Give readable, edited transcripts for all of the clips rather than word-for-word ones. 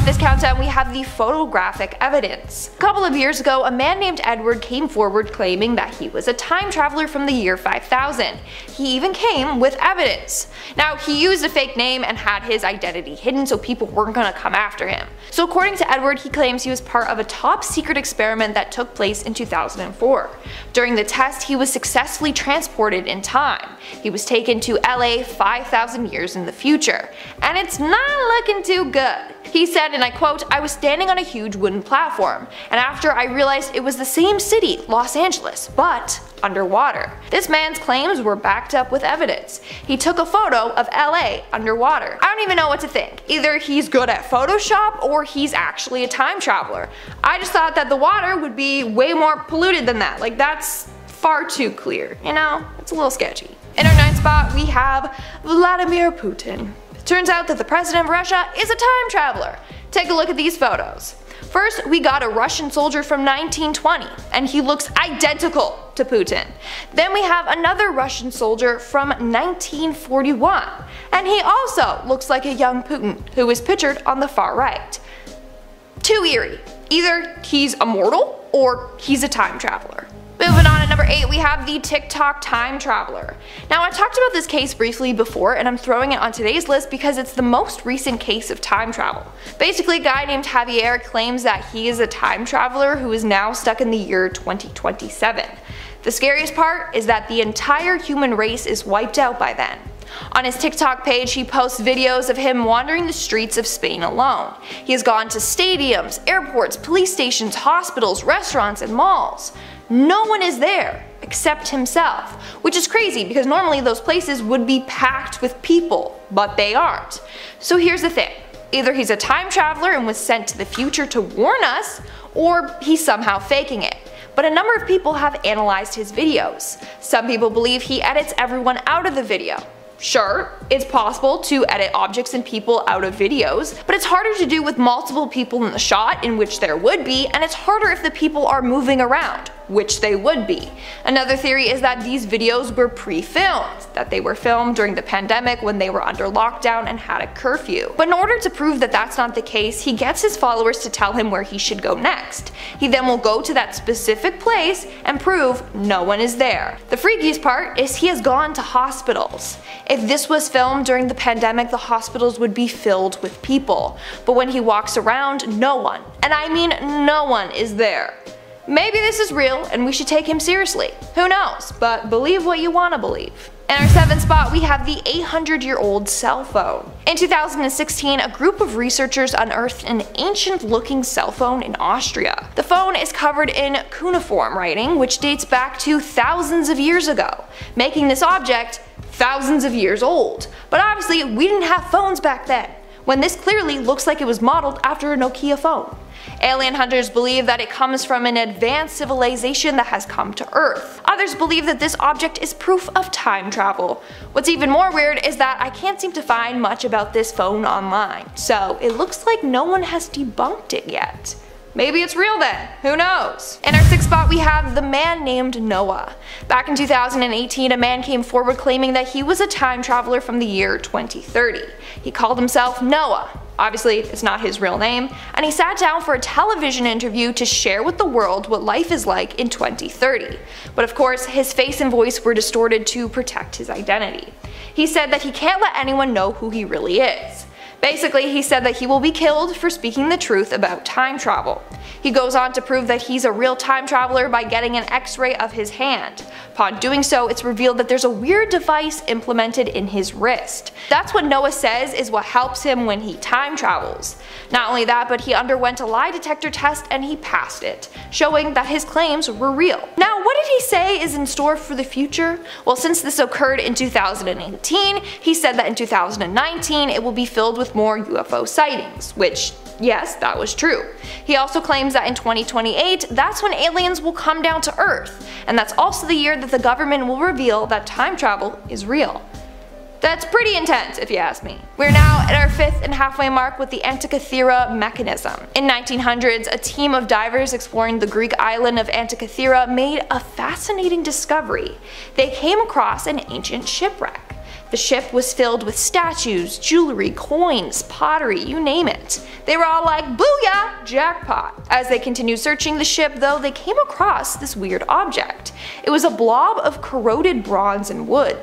At this countdown, we have the photographic evidence. A couple of years ago, a man named Edward came forward claiming that he was a time traveler from the year 5000. He even came with evidence. Now, he used a fake name and had his identity hidden so people weren't gonna come after him. So according to Edward, he claims he was part of a top secret experiment that took place in 2004. During the test, he was successfully transported in time. He was taken to LA 5,000 years in the future, and it's not looking too good. He said, and I quote, "I was standing on a huge wooden platform, and after I realized it was the same city, Los Angeles, but underwater." This man's claims were backed up with evidence. He took a photo of LA underwater. I don't even know what to think. Either he's good at Photoshop or he's actually a time traveler. I just thought that the water would be way more polluted than that. Like, that's far too clear, you know? It's a little sketchy. In our ninth spot, we have Vladimir Putin. Turns out that the president of Russia is a time traveler. Take a look at these photos. First, we got a Russian soldier from 1920, and he looks identical to Putin. Then we have another Russian soldier from 1941, and he also looks like a young Putin, who is pictured on the far right. Too eerie. Either he's immortal, or he's a time traveler. Moving on, at number 8, we have the TikTok time traveler. Now, I talked about this case briefly before, and I'm throwing it on today's list because it's the most recent case of time travel. Basically, a guy named Javier claims that he is a time traveler who is now stuck in the year 2027. The scariest part is that the entire human race is wiped out by then. On his TikTok page, he posts videos of him wandering the streets of Spain alone. He has gone to stadiums, airports, police stations, hospitals, restaurants, and malls. No one is there except himself, which is crazy because normally those places would be packed with people, but they aren't. So here's the thing, either he's a time traveler and was sent to the future to warn us, or he's somehow faking it. But a number of people have analyzed his videos. Some people believe he edits everyone out of the video. Sure, it's possible to edit objects and people out of videos, but it's harder to do with multiple people in the shot, in which there would be, and it's harder if the people are moving around, which they would be. Another theory is that these videos were pre-filmed, that they were filmed during the pandemic when they were under lockdown and had a curfew. But in order to prove that that's not the case, he gets his followers to tell him where he should go next. He then will go to that specific place and prove no one is there. The freakiest part is he has gone to hospitals. If this was filmed during the pandemic, the hospitals would be filled with people. But when he walks around, no one, and I mean no one, is there. Maybe this is real and we should take him seriously. Who knows? But believe what you want to believe. In our 7th spot, we have the 800-year-old cell phone. In 2016, a group of researchers unearthed an ancient-looking cell phone in Austria. The phone is covered in cuneiform writing, which dates back to thousands of years ago, making this object thousands of years old. But obviously, we didn't have phones back then, when this clearly looks like it was modeled after a Nokia phone. Alien hunters believe that it comes from an advanced civilization that has come to Earth. Others believe that this object is proof of time travel. What's even more weird is that I can't seem to find much about this phone online, so it looks like no one has debunked it yet. Maybe it's real then, who knows? In our 6th spot, we have the man named Noah. Back in 2018, a man came forward claiming that he was a time traveler from the year 2030. He called himself Noah. Obviously, it's not his real name, and he sat down for a television interview to share with the world what life is like in 2030. But of course, his face and voice were distorted to protect his identity. He said that he can't let anyone know who he really is. Basically, he said that he will be killed for speaking the truth about time travel. He goes on to prove that he's a real time traveler by getting an x-ray of his hand. Upon doing so, it's revealed that there's a weird device implemented in his wrist. That's what Noah says is what helps him when he time travels. Not only that, but he underwent a lie detector test and he passed it, showing that his claims were real. Now, what did he say is in store for the future? Well, since this occurred in 2018, he said that in 2019 it will be filled with more UFO sightings, which, yes, that was true. He also claims that in 2028, that's when aliens will come down to Earth, and that's also the year that the government will reveal that time travel is real. That's pretty intense, if you ask me. We're now at our 5th and halfway mark with the Antikythera mechanism. In 1900s, a team of divers exploring the Greek island of Antikythera made a fascinating discovery. They came across an ancient shipwreck. The ship was filled with statues, jewelry, coins, pottery, you name it. They were all like, "Booyah! Jackpot!" As they continued searching the ship, though, they came across this weird object. It was a blob of corroded bronze and wood.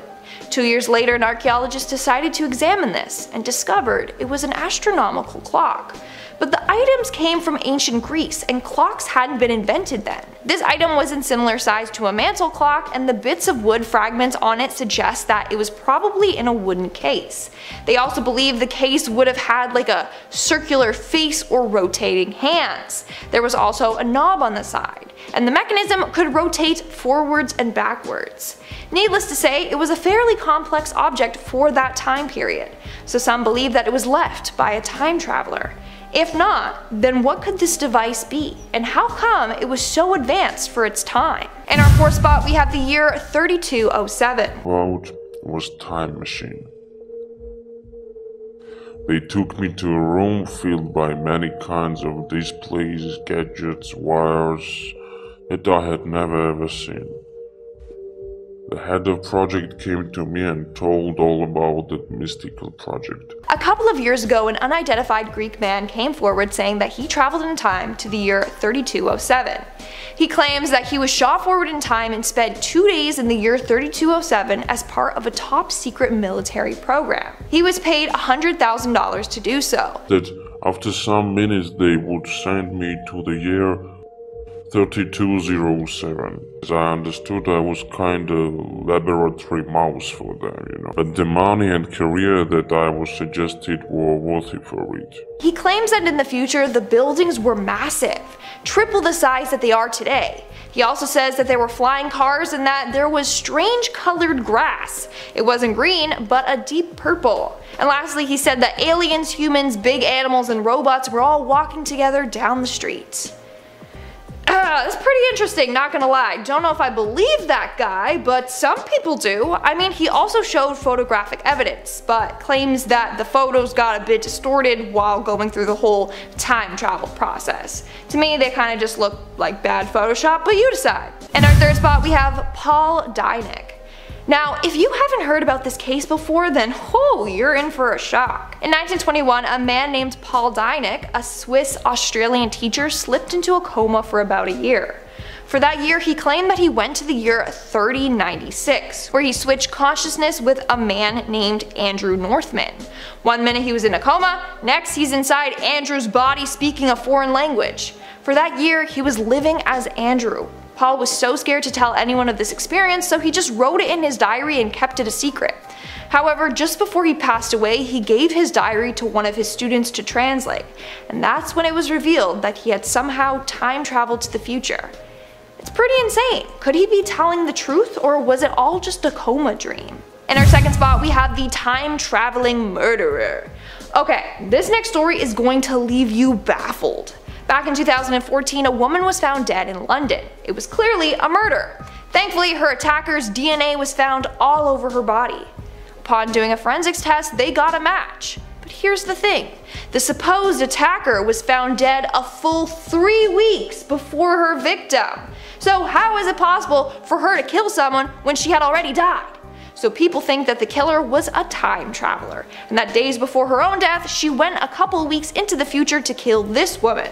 2 years later, an archaeologist decided to examine this and discovered it was an astronomical clock. But the items came from ancient Greece, and clocks hadn't been invented then. This item was in similar size to a mantle clock, and the bits of wood fragments on it suggest that it was probably in a wooden case. They also believe the case would have had like a circular face or rotating hands. There was also a knob on the side, and the mechanism could rotate forwards and backwards. Needless to say, it was a fairly complex object for that time period, so some believe that it was left by a time traveler. If not, then what could this device be, and how come it was so advanced for its time? In our fourth spot, we have the year 3207. Road was time machine. They took me to a room filled by many kinds of displays, gadgets, wires that I had never ever seen. The head of project came to me and told all about that mystical project. A couple of years ago, an unidentified Greek man came forward saying that he traveled in time to the year 3207. He claims that he was shot forward in time and spent 2 days in the year 3207 as part of a top secret military program. He was paid $100,000 to do so. That after some minutes they would send me to the year 3207. As I understood, I was kind of laboratory mouse for them, you know. But the money and career that I was suggested were worthy for it. He claims that in the future, the buildings were massive, triple the size that they are today. He also says that there were flying cars and that there was strange colored grass. It wasn't green, but a deep purple. And lastly, he said that aliens, humans, big animals, and robots were all walking together down the streets. That's pretty interesting, not gonna lie. Don't know if I believe that guy, but some people do. I mean, he also showed photographic evidence, but claims that the photos got a bit distorted while going through the whole time travel process. To me, they kinda just look like bad Photoshop, but you decide. In our third spot, we have Paul Dienach. Now, if you haven't heard about this case before, then you're in for a shock. In 1921, a man named Paul Dienach, a Swiss-Australian teacher, slipped into a coma for about a year. For that year, he claimed that he went to the year 3096, where he switched consciousness with a man named Andrew Northman. One minute he was in a coma, next he's inside Andrew's body speaking a foreign language. For that year, he was living as Andrew. Paul was so scared to tell anyone of this experience, so he just wrote it in his diary and kept it a secret. However, just before he passed away, he gave his diary to one of his students to translate, and that's when it was revealed that he had somehow time traveled to the future. It's pretty insane. Could he be telling the truth, or was it all just a coma dream? In our second spot, we have the time traveling murderer. Okay, this next story is going to leave you baffled. Back in 2014, a woman was found dead in London. It was clearly a murder. Thankfully, her attacker's DNA was found all over her body. Upon doing a forensics test, they got a match. But here's the thing. The supposed attacker was found dead a full 3 weeks before her victim. So how is it possible for her to kill someone when she had already died? So people think that the killer was a time traveler, and that days before her own death, she went a couple weeks into the future to kill this woman.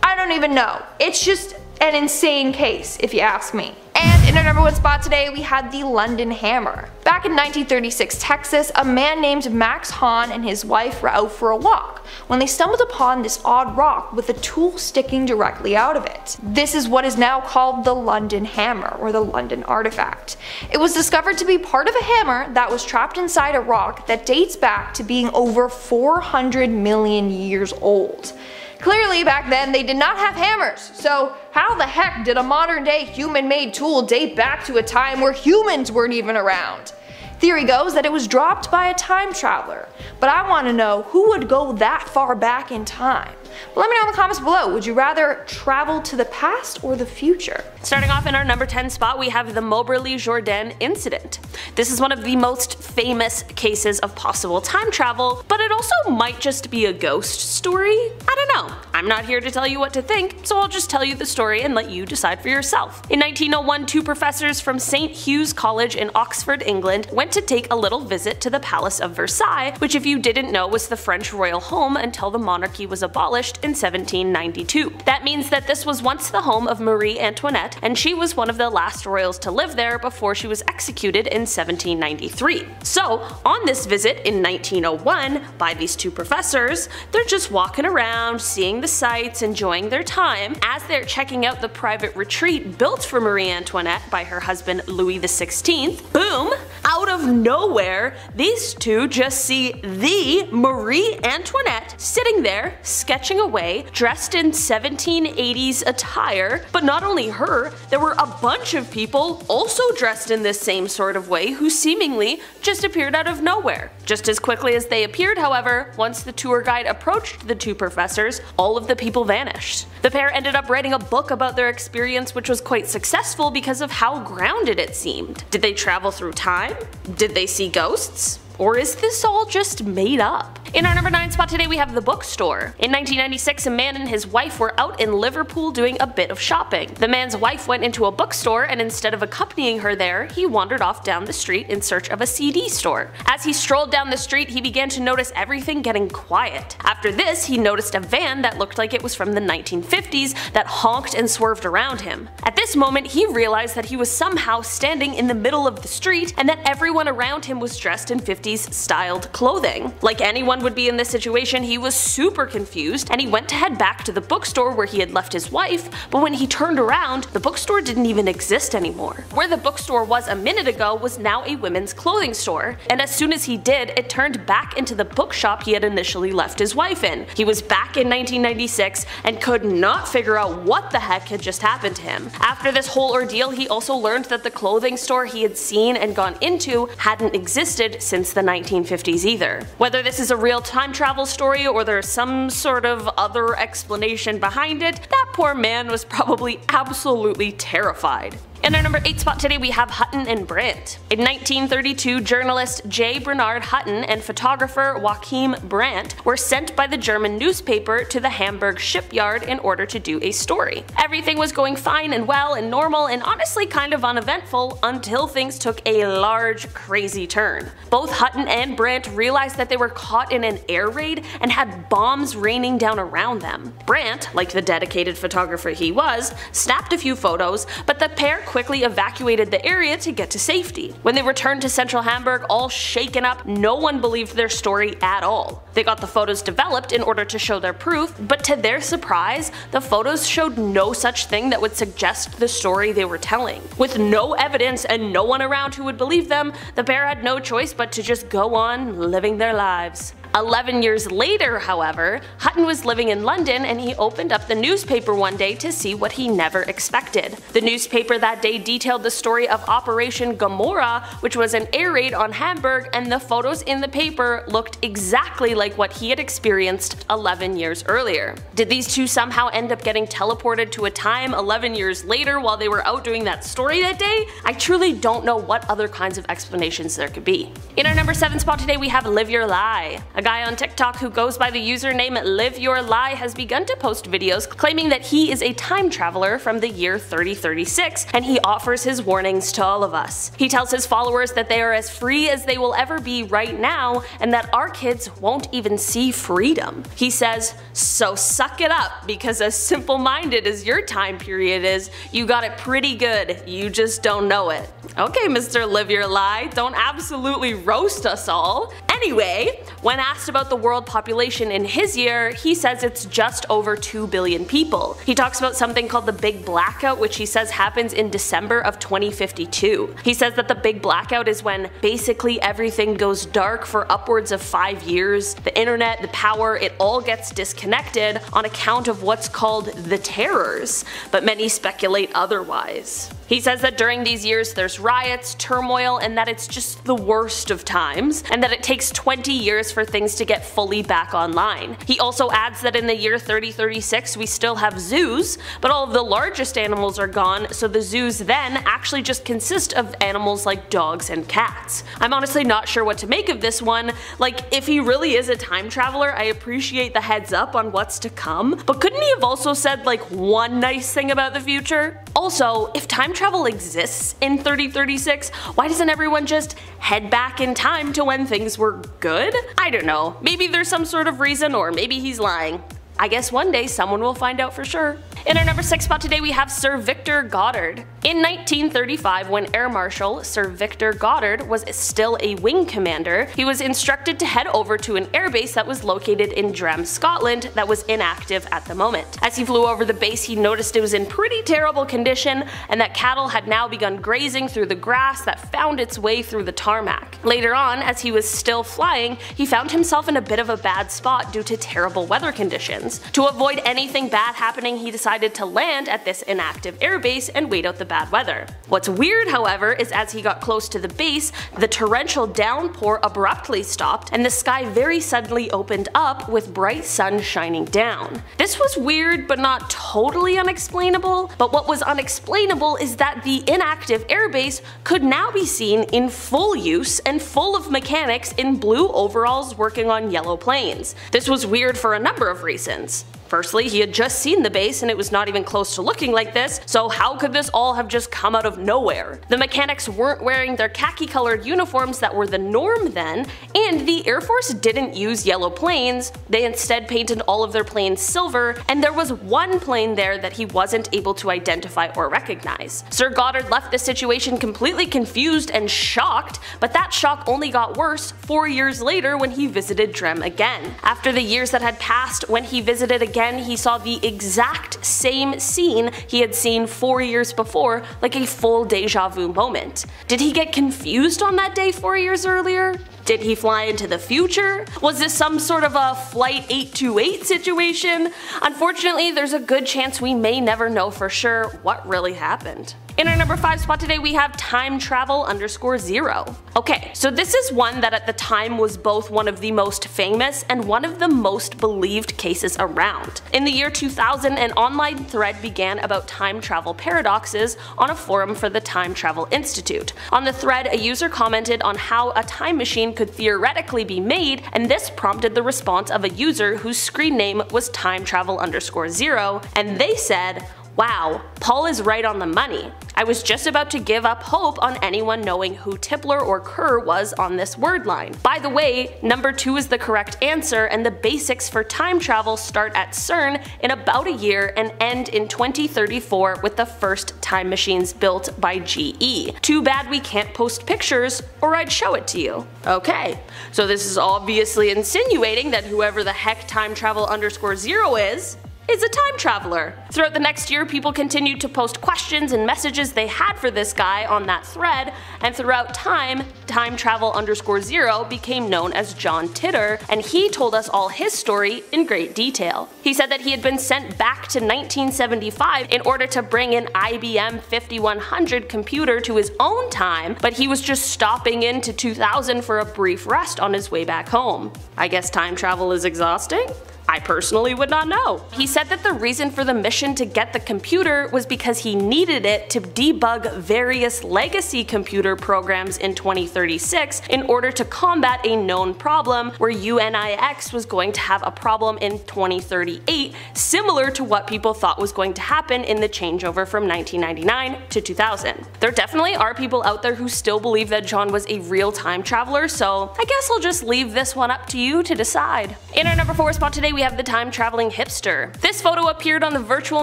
I don't even know. It's just an insane case, if you ask me. And in our number one spot today, we had the London Hammer. Back in 1936, Texas, a man named Max Hahn and his wife were out for a walk when they stumbled upon this odd rock with a tool sticking directly out of it. This is what is now called the London Hammer, or the London Artifact. It was discovered to be part of a hammer that was trapped inside a rock that dates back to being over 400 million years old. Clearly, back then, they did not have hammers, so how the heck did a modern-day human-made tool date back to a time where humans weren't even around? Theory goes that it was dropped by a time traveler, but I want to know who would go that far back in time. Let me know in the comments below, would you rather travel to the past or the future? Starting off in our number 10 spot, we have the Moberly-Jourdain incident. This is one of the most famous cases of possible time travel, but it also might just be a ghost story? I don't know. I'm not here to tell you what to think, so I'll just tell you the story and let you decide for yourself. In 1901, two professors from St. Hugh's College in Oxford, England, went went to take a little visit to the Palace of Versailles, which if you didn't know was the French royal home until the monarchy was abolished in 1792. That means that this was once the home of Marie Antoinette, and she was one of the last royals to live there before she was executed in 1793. So on this visit in 1901 by these two professors, they're just walking around, seeing the sights, enjoying their time, as they're checking out the private retreat built for Marie Antoinette by her husband Louis XVI, boom! Out of nowhere, these two just see the Marie Antoinette sitting there, sketching away, dressed in 1780s attire. But not only her, there were a bunch of people also dressed in this same sort of way who seemingly just appeared out of nowhere. Just as quickly as they appeared, however, once the tour guide approached the two professors, all of the people vanished. The pair ended up writing a book about their experience, which was quite successful because of how grounded it seemed. Did they travel through time? Did they see ghosts? Or is this all just made up? In our number 9 spot today, we have the bookstore. In 1996, a man and his wife were out in Liverpool doing a bit of shopping. The man's wife went into a bookstore, and instead of accompanying her there, he wandered off down the street in search of a CD store. As he strolled down the street, he began to notice everything getting quiet. After this, he noticed a van that looked like it was from the 1950s that honked and swerved around him. At this moment, he realized that he was somehow standing in the middle of the street and that everyone around him was dressed in 50s styled clothing. Like anyone would be in this situation, he was super confused, and he went to head back to the bookstore where he had left his wife, but when he turned around, the bookstore didn't even exist anymore. Where the bookstore was a minute ago was now a women's clothing store, and as soon as he did, it turned back into the bookshop he had initially left his wife in. He was back in 1996 and could not figure out what the heck had just happened to him. After this whole ordeal, he also learned that the clothing store he had seen and gone into hadn't existed since the 1950s either. Whether this is a real time travel story or there's some sort of other explanation behind it, that poor man was probably absolutely terrified. In our number 8 spot today, we have Hutton and Brandt. In 1932, journalist J. Bernard Hutton and photographer Joachim Brandt were sent by the German newspaper to the Hamburg shipyard in order to do a story. Everything was going fine and well and normal and honestly kind of uneventful until things took a large, crazy turn. Both Hutton and Brandt realized that they were caught in an air raid and had bombs raining down around them. Brandt, like the dedicated photographer he was, snapped a few photos, but the pair quickly evacuated the area to get to safety. When they returned to central Hamburg all shaken up, no one believed their story at all. They got the photos developed in order to show their proof, but to their surprise, the photos showed no such thing that would suggest the story they were telling. With no evidence and no one around who would believe them, the pair had no choice but to just go on living their lives. 11 years later, however, Hutton was living in London and he opened up the newspaper one day to see what he never expected. The newspaper that day detailed the story of Operation Gomorrah, which was an air raid on Hamburg, and the photos in the paper looked exactly like what he had experienced 11 years earlier. Did these two somehow end up getting teleported to a time 11 years later while they were out doing that story that day? I truly don't know what other kinds of explanations there could be. In our number 7 spot today, we have LiveYourLie. A guy on TikTok who goes by the username LiveYourLie has begun to post videos claiming that he is a time traveler from the year 3036, and he offers his warnings to all of us. He tells his followers that they are as free as they will ever be right now, and that our kids won't even see freedom. He says, "So suck it up, because as simple-minded as your time period is, you got it pretty good, you just don't know it." Okay, Mr. LiveYourLie, don't absolutely roast us all. Anyway, when asked about the world population in his year, he says it's just over 2 billion people. He talks about something called the Big Blackout, which he says happens in December of 2052. He says that the Big Blackout is when basically everything goes dark for upwards of 5 years. The internet, the power, it all gets disconnected on account of what's called the Terrors, but many speculate otherwise. He says that during these years there's riots, turmoil, and that it's just the worst of times, and that it takes 20 years for things to get fully back online. He also adds that in the year 3036 we still have zoos, but all of the largest animals are gone, so the zoos then actually just consist of animals like dogs and cats. I'm honestly not sure what to make of this one. Like, if he really is a time traveler, I appreciate the heads up on what's to come, but couldn't he have also said like one nice thing about the future? Also, if time travel exists in 3036, why doesn't everyone just head back in time to when things were good? I don't know, maybe there's some sort of reason, or maybe he's lying. I guess one day someone will find out for sure. In our number 6 spot today we have Sir Victor Goddard. In 1935, when Air Marshal Sir Victor Goddard was still a wing commander, he was instructed to head over to an airbase that was located in Drem, Scotland that was inactive at the moment. As he flew over the base, he noticed it was in pretty terrible condition and that cattle had now begun grazing through the grass that found its way through the tarmac. Later on, as he was still flying, he found himself in a bit of a bad spot due to terrible weather conditions. To avoid anything bad happening, he decided to land at this inactive airbase and wait out the bad weather. What's weird, however, is as he got close to the base, the torrential downpour abruptly stopped and the sky very suddenly opened up with bright sun shining down. This was weird but not totally unexplainable, but what was unexplainable is that the inactive airbase could now be seen in full use and full of mechanics in blue overalls working on yellow planes. This was weird for a number of reasons. Firstly, he had just seen the base and it was not even close to looking like this, so how could this all have just come out of nowhere? The mechanics weren't wearing their khaki-colored uniforms that were the norm then, and the Air Force didn't use yellow planes, they instead painted all of their planes silver, and there was one plane there that he wasn't able to identify or recognize. Sir Goddard left the situation completely confused and shocked, but that shock only got worse 4 years later when he visited Drem again. After the years that had passed, when he visited again, he saw the exact same scene he had seen 4 years before, like a full deja vu moment. Did he get confused on that day 4 years earlier? Did he fly into the future? Was this some sort of a Flight 828 situation? Unfortunately, there's a good chance we may never know for sure what really happened. In our number 5 spot today we have Time Travel _0. Okay, so this is one that at the time was both one of the most famous and one of the most believed cases around. In the year 2000, an online thread began about time travel paradoxes on a forum for the Time Travel Institute. On the thread, a user commented on how a time machine could theoretically be made, and this prompted the response of a user whose screen name was Time Travel _0, and they said, "Wow, Paul is right on the money. I was just about to give up hope on anyone knowing who Tipler or Kerr was on this word line. By the way, number 2 is the correct answer, and the basics for time travel start at CERN in about a year and end in 2034 with the first time machines built by GE. Too bad we can't post pictures, or I'd show it to you." Okay, so this is obviously insinuating that whoever the heck Time Travel _0 is a time traveler. Throughout the next year, people continued to post questions and messages they had for this guy on that thread, and throughout time, Time Travel _0 became known as John Titor, and he told us all his story in great detail. He said that he had been sent back to 1975 in order to bring an IBM 5100 computer to his own time, but he was just stopping in to 2000 for a brief rest on his way back home. I guess time travel is exhausting? I personally would not know. He said that the reason for the mission to get the computer was because he needed it to debug various legacy computer programs in 2036 in order to combat a known problem where UNIX was going to have a problem in 2038, similar to what people thought was going to happen in the changeover from 1999 to 2000. There definitely are people out there who still believe that John was a real time traveler, so I guess I'll just leave this one up to you to decide. In our number 4 spot today we have the time traveling hipster. This photo appeared on the Virtual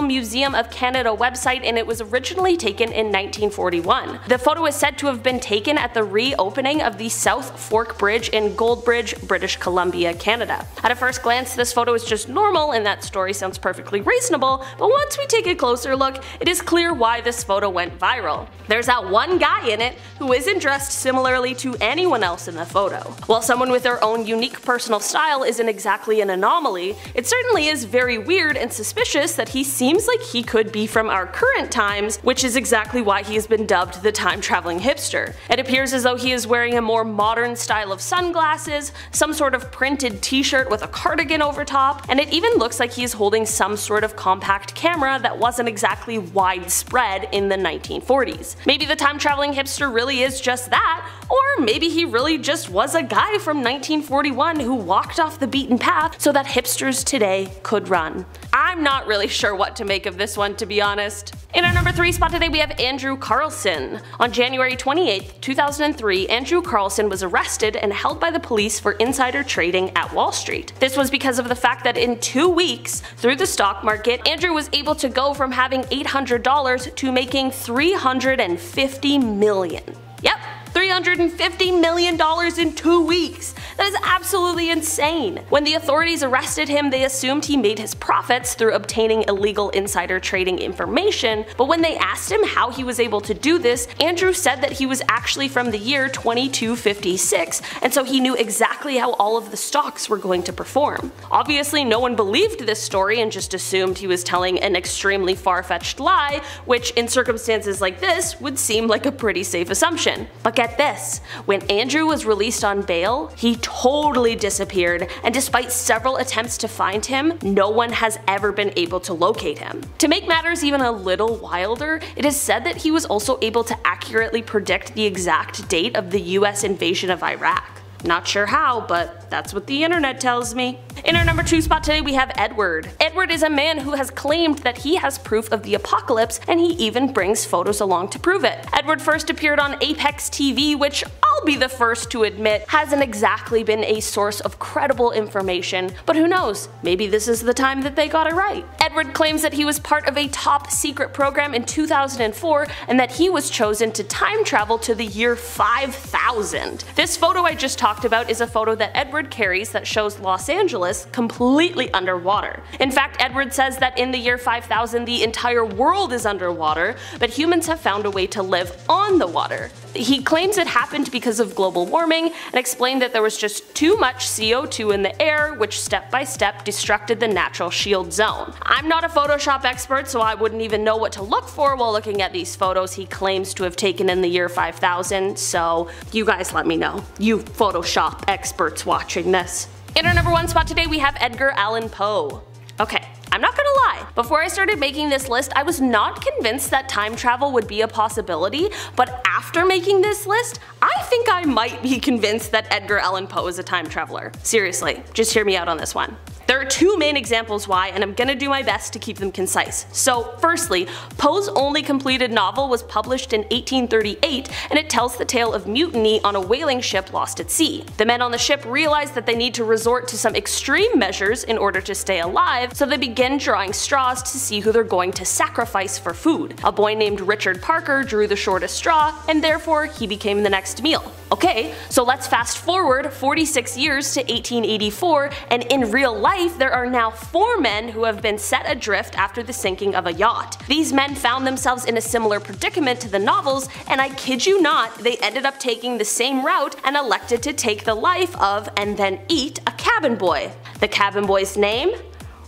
Museum of Canada website, and it was originally taken in 1941. The photo is said to have been taken at the reopening of the South Fork Bridge in Gold Bridge, British Columbia, Canada. At a first glance, this photo is just normal and that story sounds perfectly reasonable, but once we take a closer look, it is clear why this photo went viral. There's that one guy in it who isn't dressed similarly to anyone else in the photo. While someone with their own unique personal style isn't exactly an anomaly, it certainly is very weird and suspicious that he seems like he could be from our current times, which is exactly why he has been dubbed the time traveling hipster. It appears as though he is wearing a more modern style of sunglasses, some sort of printed t-shirt with a cardigan over top, and it even looks like he is holding holding some sort of compact camera that wasn't exactly widespread in the 1940s. Maybe the time traveling hipster really is just that, or maybe he really just was a guy from 1941 who walked off the beaten path so that hipsters today could run. I'm not really sure what to make of this one, to be honest. In our number 3 spot today we have Andrew Carlson. On January 28, 2003, Andrew Carlson was arrested and held by the police for insider trading at Wall Street. This was because of the fact that in 2 weeks, through the stock market, Andrew was able to go from having $800 to making $350 million. Yep. $350 million in 2 weeks! That is absolutely insane! When the authorities arrested him, they assumed he made his profits through obtaining illegal insider trading information, but when they asked him how he was able to do this, Andrew said that he was actually from the year 2256, and so he knew exactly how all of the stocks were going to perform. Obviously, no one believed this story and just assumed he was telling an extremely far-fetched lie, which in circumstances like this would seem like a pretty safe assumption. But get this, when Andrew was released on bail, he totally disappeared, and despite several attempts to find him, no one has ever been able to locate him. To make matters even a little wilder, it is said that he was also able to accurately predict the exact date of the US invasion of Iraq. Not sure how, but that's what the internet tells me. In our number 2 spot today we have Edward. Edward is a man who has claimed that he has proof of the apocalypse, and he even brings photos along to prove it. Edward first appeared on Apex TV, which I'll be the first to admit hasn't exactly been a source of credible information, but who knows, maybe this is the time that they got it right. Edward claims that he was part of a top secret program in 2004 and that he was chosen to time travel to the year 5000. This photo I just talked about is a photo that Edward carries that shows Los Angeles completely underwater. In fact, Edward says that in the year 5000 the entire world is underwater, but humans have found a way to live on the water. He claims it happened because of global warming and explained that there was just too much CO2 in the air, which step by step destructed the natural shield zone. I'm not a Photoshop expert, so I wouldn't even know what to look for while looking at these photos he claims to have taken in the year 5000, so you guys let me know, you Photoshop experts watching this. In our number 1 spot today we have Edgar Allan Poe. Okay, I'm not gonna lie, before I started making this list I was not convinced that time travel would be a possibility, but after making this list, I think I might be convinced that Edgar Allan Poe is a time traveler. Seriously, just hear me out on this one. There are 2 main examples why, and I'm gonna do my best to keep them concise. So firstly, Poe's only completed novel was published in 1838, and it tells the tale of mutiny on a whaling ship lost at sea. The men on the ship realize that they need to resort to some extreme measures in order to stay alive, so they begin drawing straws to see who they're going to sacrifice for food. A boy named Richard Parker drew the shortest straw, and therefore he became the next meal. Okay, so let's fast forward 46 years to 1884, and in real life there are now 4 men who have been set adrift after the sinking of a yacht. These men found themselves in a similar predicament to the novels, and I kid you not, they ended up taking the same route and elected to take the life of, and then eat, a cabin boy. The cabin boy's name?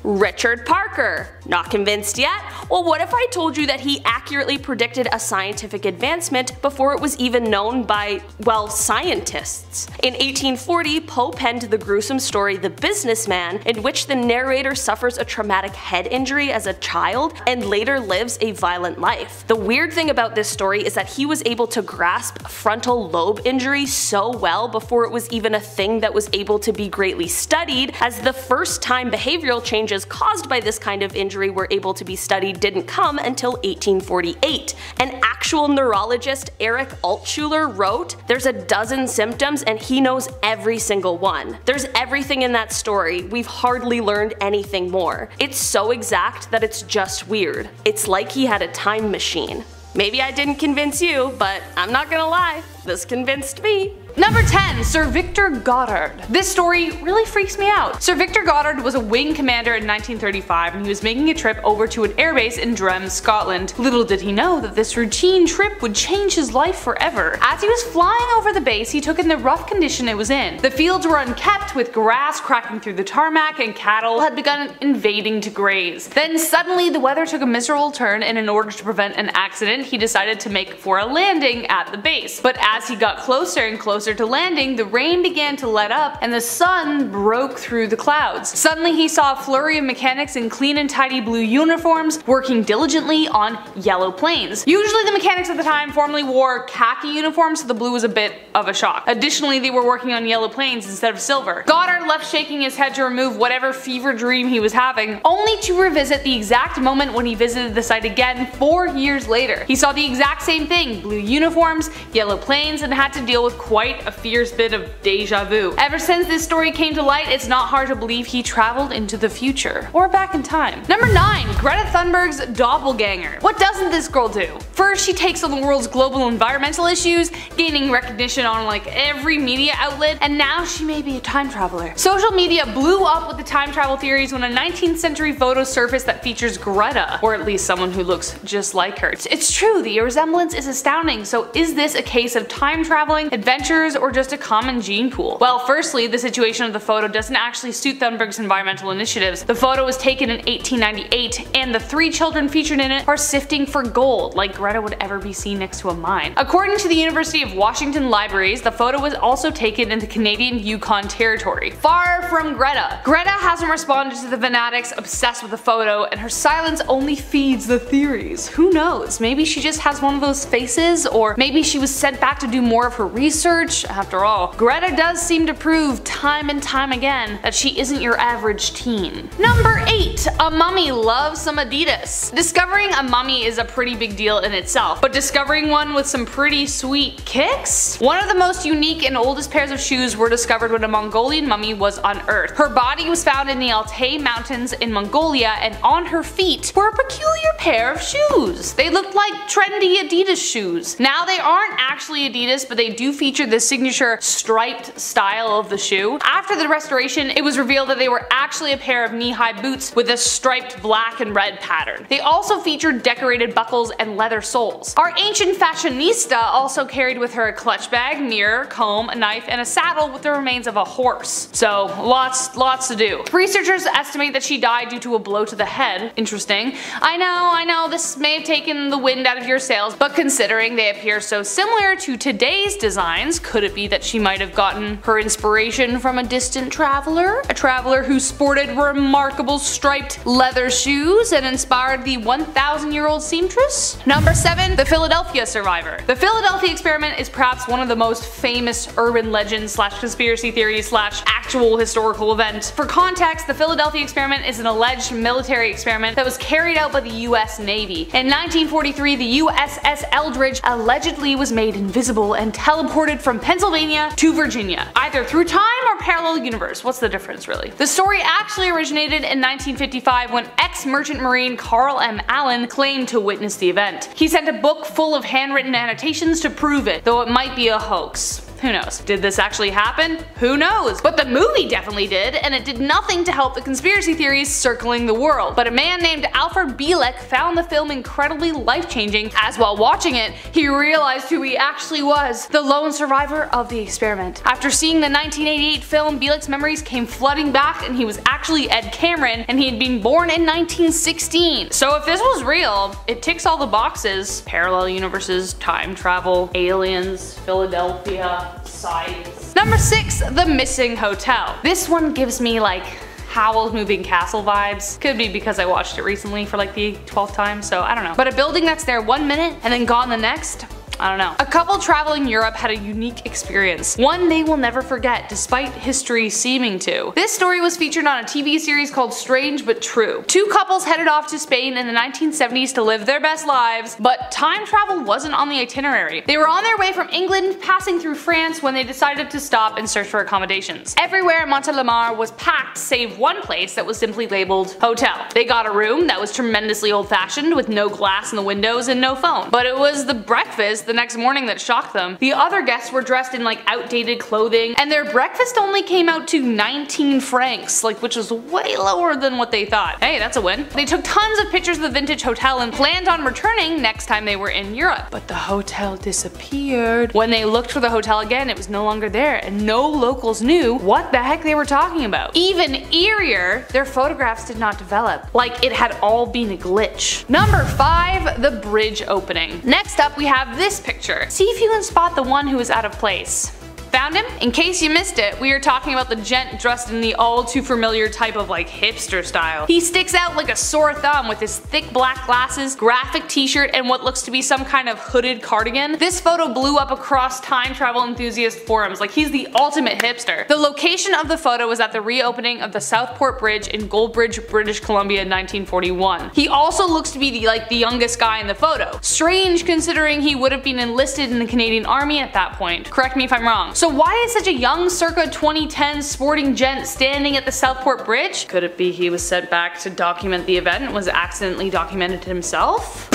Richard Parker. Not convinced yet? Well, what if I told you that he accurately predicted a scientific advancement before it was even known by, well, scientists? In 1840, Poe penned the gruesome story The Businessman, in which the narrator suffers a traumatic head injury as a child and later lives a violent life. The weird thing about this story is that he was able to grasp frontal lobe injury so well before it was even a thing that was able to be greatly studied, as the first time behavioral change caused by this kind of injury were able to be studied didn't come until 1848. An actual neurologist, Eric Altschuler, wrote, "There's a dozen symptoms and he knows every single one. There's everything in that story. We've hardly learned anything more. It's so exact that it's just weird. It's like he had a time machine." Maybe I didn't convince you, but I'm not gonna lie, this convinced me. Number 10, Sir Victor Goddard. This story really freaks me out. Sir Victor Goddard was a wing commander in 1935, and he was making a trip over to an airbase in Drem, Scotland. Little did he know that this routine trip would change his life forever. As he was flying over the base, he took in the rough condition it was in. The fields were unkept, with grass cracking through the tarmac, and cattle had begun invading to graze. Then suddenly the weather took a miserable turn, and in order to prevent an accident, he decided to make for a landing at the base. But as as he got closer and closer to landing, the rain began to let up and the sun broke through the clouds. Suddenly he saw a flurry of mechanics in clean and tidy blue uniforms working diligently on yellow planes. Usually the mechanics at the time formerly wore khaki uniforms, so the blue was a bit of a shock. Additionally, they were working on yellow planes instead of silver. Goddard left shaking his head to remove whatever fever dream he was having, only to revisit the exact moment when he visited the site again 4 years later. He saw the exact same thing, blue uniforms, yellow planes, and had to deal with quite a fierce bit of deja vu. Ever since this story came to light, it's not hard to believe he traveled into the future, or back in time. Number 9. Greta Thunberg's doppelganger. What doesn't this girl do? First, she takes on the world's global environmental issues, gaining recognition on like every media outlet, and now she may be a time traveler. Social media blew up with the time travel theories when a 19th century photo surfaced that features Greta, or at least someone who looks just like her. It's true, the resemblance is astounding, so is this a case of time traveling, adventures, or just a common gene pool? Well, firstly, the situation of the photo doesn't actually suit Thunberg's environmental initiatives. The photo was taken in 1898, and the three children featured in it are sifting for gold, like Greta would ever be seen next to a mine. According to the University of Washington Libraries, the photo was also taken in the Canadian Yukon Territory. Far from Greta. Greta hasn't responded to the fanatics obsessed with the photo, and her silence only feeds the theories. Who knows? Maybe she just has one of those faces, or maybe she was sent back to do more of her research. After all, Greta does seem to prove time and time again that she isn't your average teen. Number 8. A mummy loves some Adidas. Discovering a mummy is a pretty big deal in itself, but discovering one with some pretty sweet kicks? One of the most unique and oldest pairs of shoes were discovered when a Mongolian mummy was unearthed. Her body was found in the Altai Mountains in Mongolia, and on her feet were a peculiar pair of shoes. They looked like trendy Adidas shoes. Now they aren't actually Adidas, but they do feature the signature striped style of the shoe. After the restoration, it was revealed that they were actually a pair of knee-high boots with a striped black and red pattern. They also featured decorated buckles and leather soles. Our ancient fashionista also carried with her a clutch bag, mirror, comb, a knife, and a saddle with the remains of a horse. So lots to do. Researchers estimate that she died due to a blow to the head. Interesting. I know, this may have taken the wind out of your sails, but considering they appear so similar to today's designs, could it be that she might have gotten her inspiration from a distant traveler? A traveler who sported remarkable striped leather shoes and inspired the 1,000-year-old seamstress? Number 7. The Philadelphia Survivor. The Philadelphia Experiment is perhaps one of the most famous urban legends slash conspiracy theory slash actual historical event. For context, the Philadelphia Experiment is an alleged military experiment that was carried out by the US Navy. In 1943, the USS Eldridge allegedly was made invisible and teleported from Pennsylvania to Virginia, either through time or parallel universe. What's the difference, really? The story actually originated in 1955 when ex-merchant marine Carl M. Allen claimed to witness the event. He sent a book full of handwritten annotations to prove it, though it might be a hoax. Who knows? Did this actually happen? Who knows? But the movie definitely did, and it did nothing to help the conspiracy theories circling the world. But a man named Alfred Bielek found the film incredibly life-changing, as while watching it, he realized who he actually was, the lone survivor of the experiment. After seeing the 1988 film, Bielek's memories came flooding back, and he was actually Ed Cameron, and he had been born in 1916. So if this was real, it ticks all the boxes. Parallel universes, time travel, aliens, Philadelphia. Science. Number 6. The Missing Hotel. This one gives me like Howl's Moving Castle vibes. Could be because I watched it recently for like the 12th time, so I don't know. But a building that's there one minute and then gone the next? I don't know. A couple traveling Europe had a unique experience, one they will never forget despite history seeming to. This story was featured on a TV series called Strange But True. Two couples headed off to Spain in the 1970s to live their best lives, but time travel wasn't on the itinerary. They were on their way from England, passing through France, when they decided to stop and search for accommodations. Everywhere in Montélimar was packed save one place that was simply labeled hotel. They got a room that was tremendously old-fashioned with no glass in the windows and no phone, but it was the breakfast the next morning that shocked them. The other guests were dressed in like outdated clothing, and their breakfast only came out to 19 francs, like, which was way lower than what they thought. Hey, that's a win. They took tons of pictures of the vintage hotel and planned on returning next time they were in Europe. But the hotel disappeared. When they looked for the hotel again, it was no longer there, and no locals knew what the heck they were talking about. Even eerier, their photographs did not develop, like it had all been a glitch. Number 5, the bridge opening. Next up, we have this this picture. See if you can spot the one who is out of place. Found him? In case you missed it, we are talking about the gent dressed in the all too familiar type of like hipster style. He sticks out like a sore thumb with his thick black glasses, graphic t-shirt, and what looks to be some kind of hooded cardigan. This photo blew up across time travel enthusiast forums, like he's the ultimate hipster. The location of the photo was at the reopening of the South Fork Bridge in Gold Bridge, British Columbia in 1941. He also looks to be the youngest guy in the photo. Strange considering he would have been enlisted in the Canadian Army at that point. Correct me if I'm wrong. So why is such a young circa 2010 sporting gent standing at the South Fork Bridge? Could it be he was sent back to document the event and was accidentally documented himself?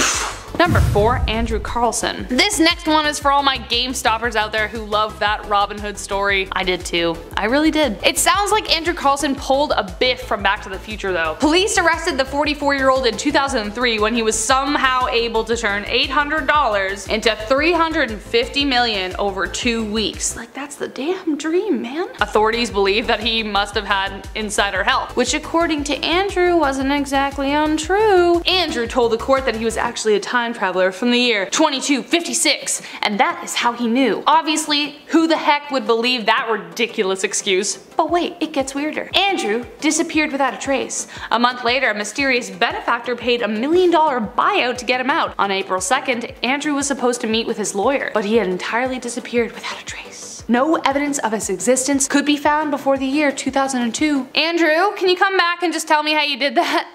Number 4, Andrew Carlson. This next one is for all my Game Stoppers out there who love that Robin Hood story. I did too. I really did. It sounds like Andrew Carlson pulled a Biff from Back to the Future though. Police arrested the 44-year-old in 2003 when he was somehow able to turn $800 into $350 million over 2 weeks. Like that's the damn dream, man. Authorities believe that he must have had insider help, which according to Andrew wasn't exactly untrue. Andrew told the court that he was actually a time traveler from the year 2256, and that is how he knew. Obviously, who the heck would believe that ridiculous excuse? But wait, it gets weirder. Andrew disappeared without a trace. A month later, a mysterious benefactor paid a $1 million buyout to get him out. On April 2nd, Andrew was supposed to meet with his lawyer, but he had entirely disappeared without a trace. No evidence of his existence could be found before the year 2002. Andrew, can you come back and just tell me how you did that?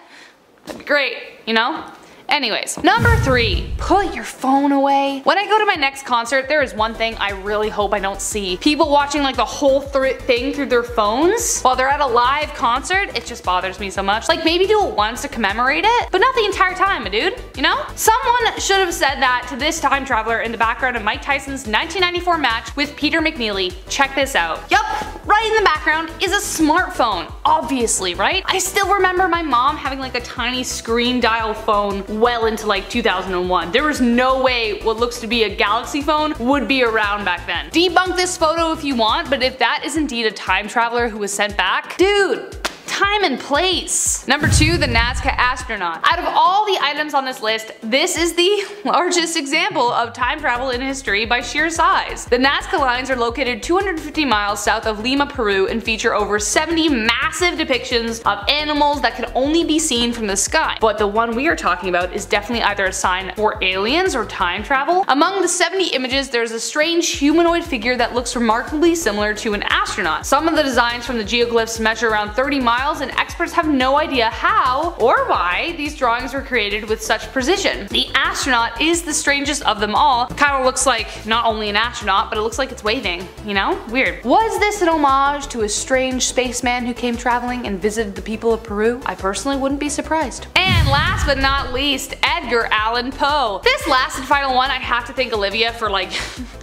That'd be great, you know? Anyways, number 3, put your phone away. When I go to my next concert, there is one thing I really hope I don't see. People watching like the whole thing through their phones while they're at a live concert, it just bothers me so much. Like maybe do it once to commemorate it, but not the entire time, dude, you know? Someone should have said that to this time traveler in the background of Mike Tyson's 1994 match with Peter McNeely. Check this out. Yup, right in the background is a smartphone, obviously, right? I still remember my mom having like a tiny screen dial phone well into like 2001. There was no way what looks to be a Galaxy phone would be around back then. Debunk this photo if you want, but if that is indeed a time traveler who was sent back, dude, time and place. Number 2, the Nazca astronaut. Out of all the items on this list, this is the largest example of time travel in history by sheer size. The Nazca lines are located 250 miles south of Lima, Peru, and feature over 70 massive depictions of animals that can only be seen from the sky. But the one we are talking about is definitely either a sign for aliens or time travel. Among the 70 images, there's a strange humanoid figure that looks remarkably similar to an astronaut. Some of the designs from the geoglyphs measure around 30 miles, and experts have no idea how or why these drawings were created with such precision. The astronaut is the strangest of them all. Kinda looks like not only an astronaut, but it looks like it's waving, you know? Weird. Was this an homage to a strange spaceman who came traveling and visited the people of Peru? I personally wouldn't be surprised. And last but not least, Edgar Allan Poe. This last and final one, I have to thank Olivia for like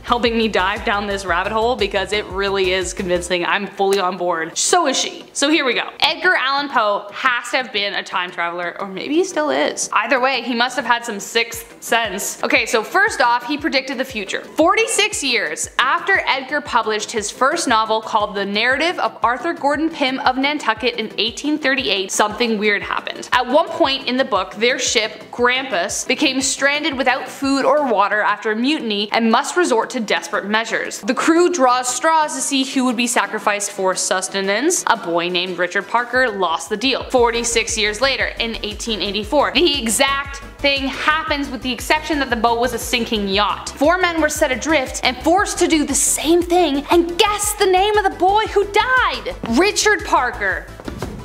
helping me dive down this rabbit hole because it really is convincing. I'm fully on board. So is she. So here we go. Edgar Allan Poe has to have been a time traveler, or maybe he still is. Either way, he must have had some sixth sense. Okay, so first off, he predicted the future. 46 years after Edgar published his first novel called The Narrative of Arthur Gordon Pym of Nantucket in 1838, something weird happened. At one point in the book, their ship, Grampus, became stranded without food or water after a mutiny and must resort to desperate measures. The crew draws straws to see who would be sacrificed for sustenance. A boy named Richard Parker lost the deal. 46 years later, in 1884, the exact thing happens, with the exception that the boat was a sinking yacht. 4 men were set adrift and forced to do the same thing, and guess the name of the boy who died? Richard Parker.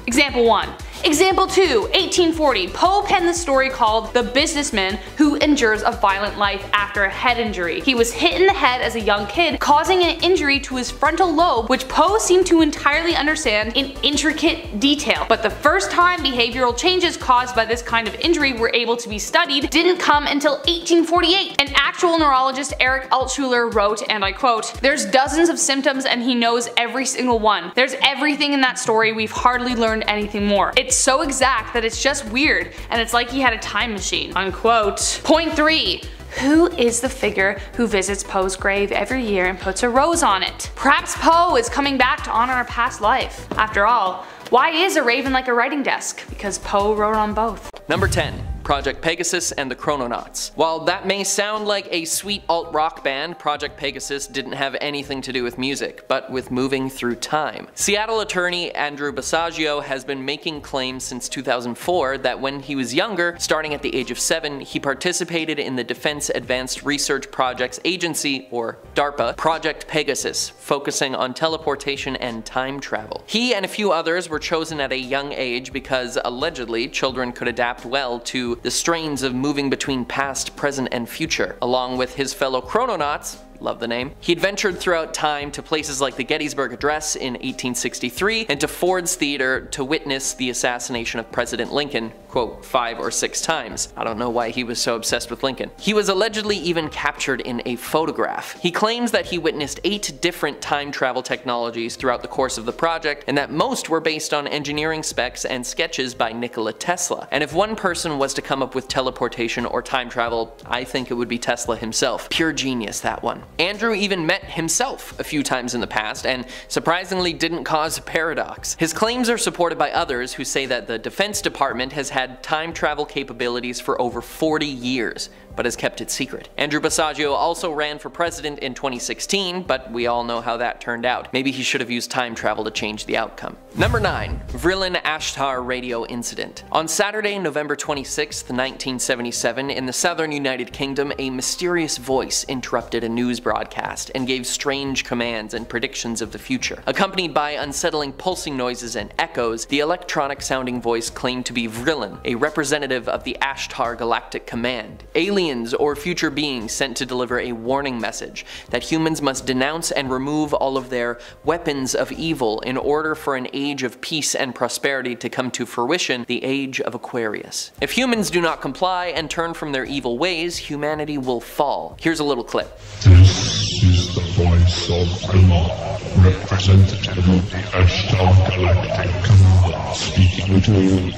Example 1. Example 2, 1840, Poe penned the story called The Businessman, who endures a violent life after a head injury. He was hit in the head as a young kid, causing an injury to his frontal lobe, which Poe seemed to entirely understand in intricate detail. But the first time behavioral changes caused by this kind of injury were able to be studied didn't come until 1848. An actual neurologist, Eric Altschuler, wrote, and I quote, "There's dozens of symptoms and he knows every single one. There's everything in that story, we've hardly learned anything more. It's so exact that it's just weird, and it's like he had a time machine." Unquote. Point 3. Who is the figure who visits Poe's grave every year and puts a rose on it? Perhaps Poe is coming back to honor a past life. After all, why is a raven like a writing desk? Because Poe wrote on both. Number 10. Project Pegasus and the Chrononauts. While that may sound like a sweet alt-rock band, Project Pegasus didn't have anything to do with music, but with moving through time. Seattle attorney Andrew Basiago has been making claims since 2004 that when he was younger, starting at the age of 7, he participated in the Defense Advanced Research Projects Agency, or DARPA, Project Pegasus, focusing on teleportation and time travel. He and a few others were chosen at a young age because, allegedly, children could adapt well to the strains of moving between past, present, and future. Along with his fellow chrononauts, love the name, he adventured throughout time to places like the Gettysburg Address in 1863 and to Ford's Theater to witness the assassination of President Lincoln, quote, 5 or 6 times. I don't know why he was so obsessed with Lincoln. He was allegedly even captured in a photograph. He claims that he witnessed 8 different time travel technologies throughout the course of the project, and that most were based on engineering specs and sketches by Nikola Tesla. And if one person was to come up with teleportation or time travel, I think it would be Tesla himself. Pure genius, that one. Andrew even met himself a few times in the past, and surprisingly didn't cause a paradox. His claims are supported by others who say that the Defense Department has had time travel capabilities for over 40 years, but has kept it secret. Andrew Basiago also ran for president in 2016, but we all know how that turned out. Maybe he should have used time travel to change the outcome. Number 9. Vrilin Ashtar Radio Incident. On Saturday, November 26th, 1977, in the southern United Kingdom, a mysterious voice interrupted a news broadcast and gave strange commands and predictions of the future. Accompanied by unsettling pulsing noises and echoes, the electronic-sounding voice claimed to be Vrilin, a representative of the Ashtar Galactic Command, aliens or future beings sent to deliver a warning message that humans must denounce and remove all of their weapons of evil in order for an age of peace and prosperity to come to fruition, the Age of Aquarius. If humans do not comply and turn from their evil ways, humanity will fall. Here's a little clip. This is the voice of Omar, representative of the Ashtar Galactic Command, speaking to you.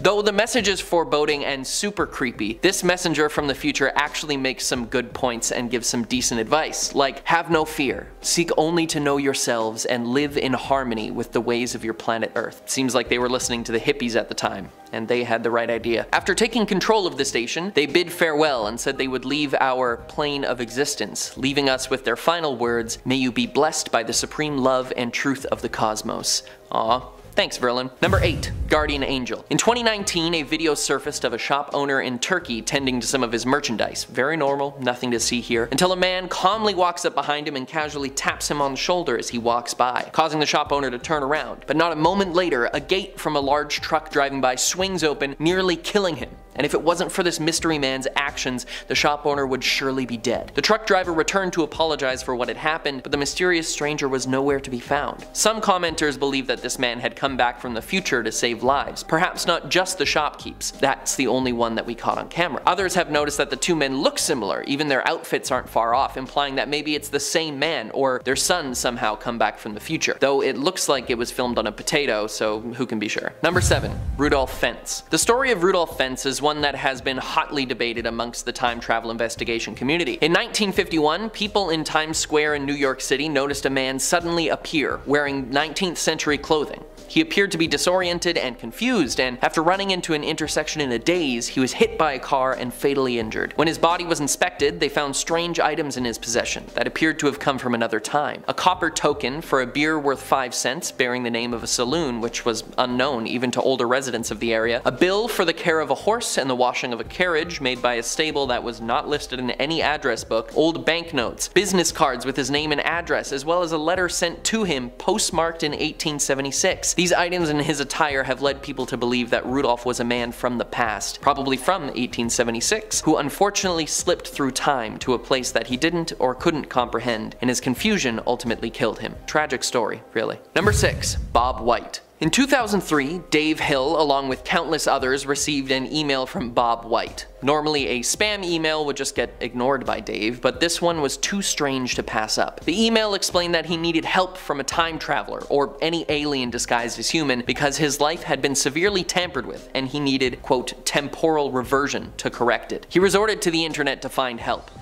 Though the message is foreboding and super creepy, this messenger from the future actually makes some good points and gives some decent advice, like have no fear, seek only to know yourselves, and live in harmony with the ways of your planet Earth. Seems like they were listening to the hippies at the time, and they had the right idea. After taking control of the station, they bid farewell and said they would leave our plane of existence, leaving us with their final words, may you be blessed by the supreme love and truth of the cosmos. Aww. Thanks, Verlin. Number 8. Guardian Angel. In 2019, a video surfaced of a shop owner in Turkey tending to some of his merchandise. Very normal, nothing to see here, until a man calmly walks up behind him and casually taps him on the shoulder as he walks by, causing the shop owner to turn around. But not a moment later, a gate from a large truck driving by swings open, nearly killing him. And if it wasn't for this mystery man's actions, the shop owner would surely be dead. The truck driver returned to apologize for what had happened, but the mysterious stranger was nowhere to be found. Some commenters believe that this man had come back from the future to save lives, perhaps not just the shopkeeps. That's the only one that we caught on camera. Others have noticed that the two men look similar, even their outfits aren't far off, implying that maybe it's the same man, or their son somehow come back from the future. Though it looks like it was filmed on a potato, so who can be sure. Number 7. Rudolf Fentz. The story of Rudolf Fentz is one that has been hotly debated amongst the time travel investigation community. In 1951, people in Times Square in New York City noticed a man suddenly appear, wearing 19th century clothing. He appeared to be disoriented and confused, and after running into an intersection in a daze, he was hit by a car and fatally injured. When his body was inspected, they found strange items in his possession that appeared to have come from another time. A copper token for a beer worth 5 cents, bearing the name of a saloon, which was unknown even to older residents of the area. A bill for the care of a horse and the washing of a carriage made by a stable that was not listed in any address book, old banknotes, business cards with his name and address, as well as a letter sent to him postmarked in 1876. These items in his attire have led people to believe that Rudolf was a man from the past, probably from 1876, who unfortunately slipped through time to a place that he didn't or couldn't comprehend, and his confusion ultimately killed him. Tragic story, really. Number 6. Bob White. In 2003, Dave Hill, along with countless others, received an email from Bob White. Normally, a spam email would just get ignored by Dave, but this one was too strange to pass up. The email explained that he needed help from a time traveler, or any alien disguised as human, because his life had been severely tampered with, and he needed, quote, temporal reversion to correct it. He resorted to the internet to find help.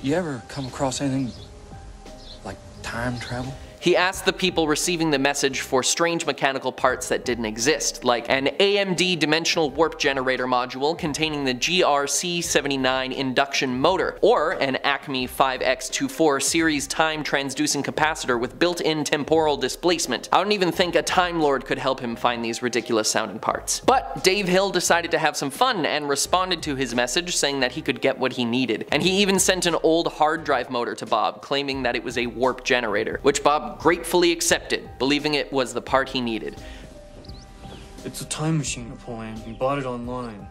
You ever come across anything like time travel? He asked the people receiving the message for strange mechanical parts that didn't exist, like an AMD dimensional warp generator module containing the GRC-79 induction motor, or an Acme 5X24 series time transducing capacitor with built-in temporal displacement. I don't even think a Time Lord could help him find these ridiculous sounding parts. But Dave Hill decided to have some fun and responded to his message saying that he could get what he needed, and he even sent an old hard drive motor to Bob, claiming that it was a warp generator, which Bob gratefully accepted, believing it was the part he needed. It's a time machine, Napoleon. You bought it online.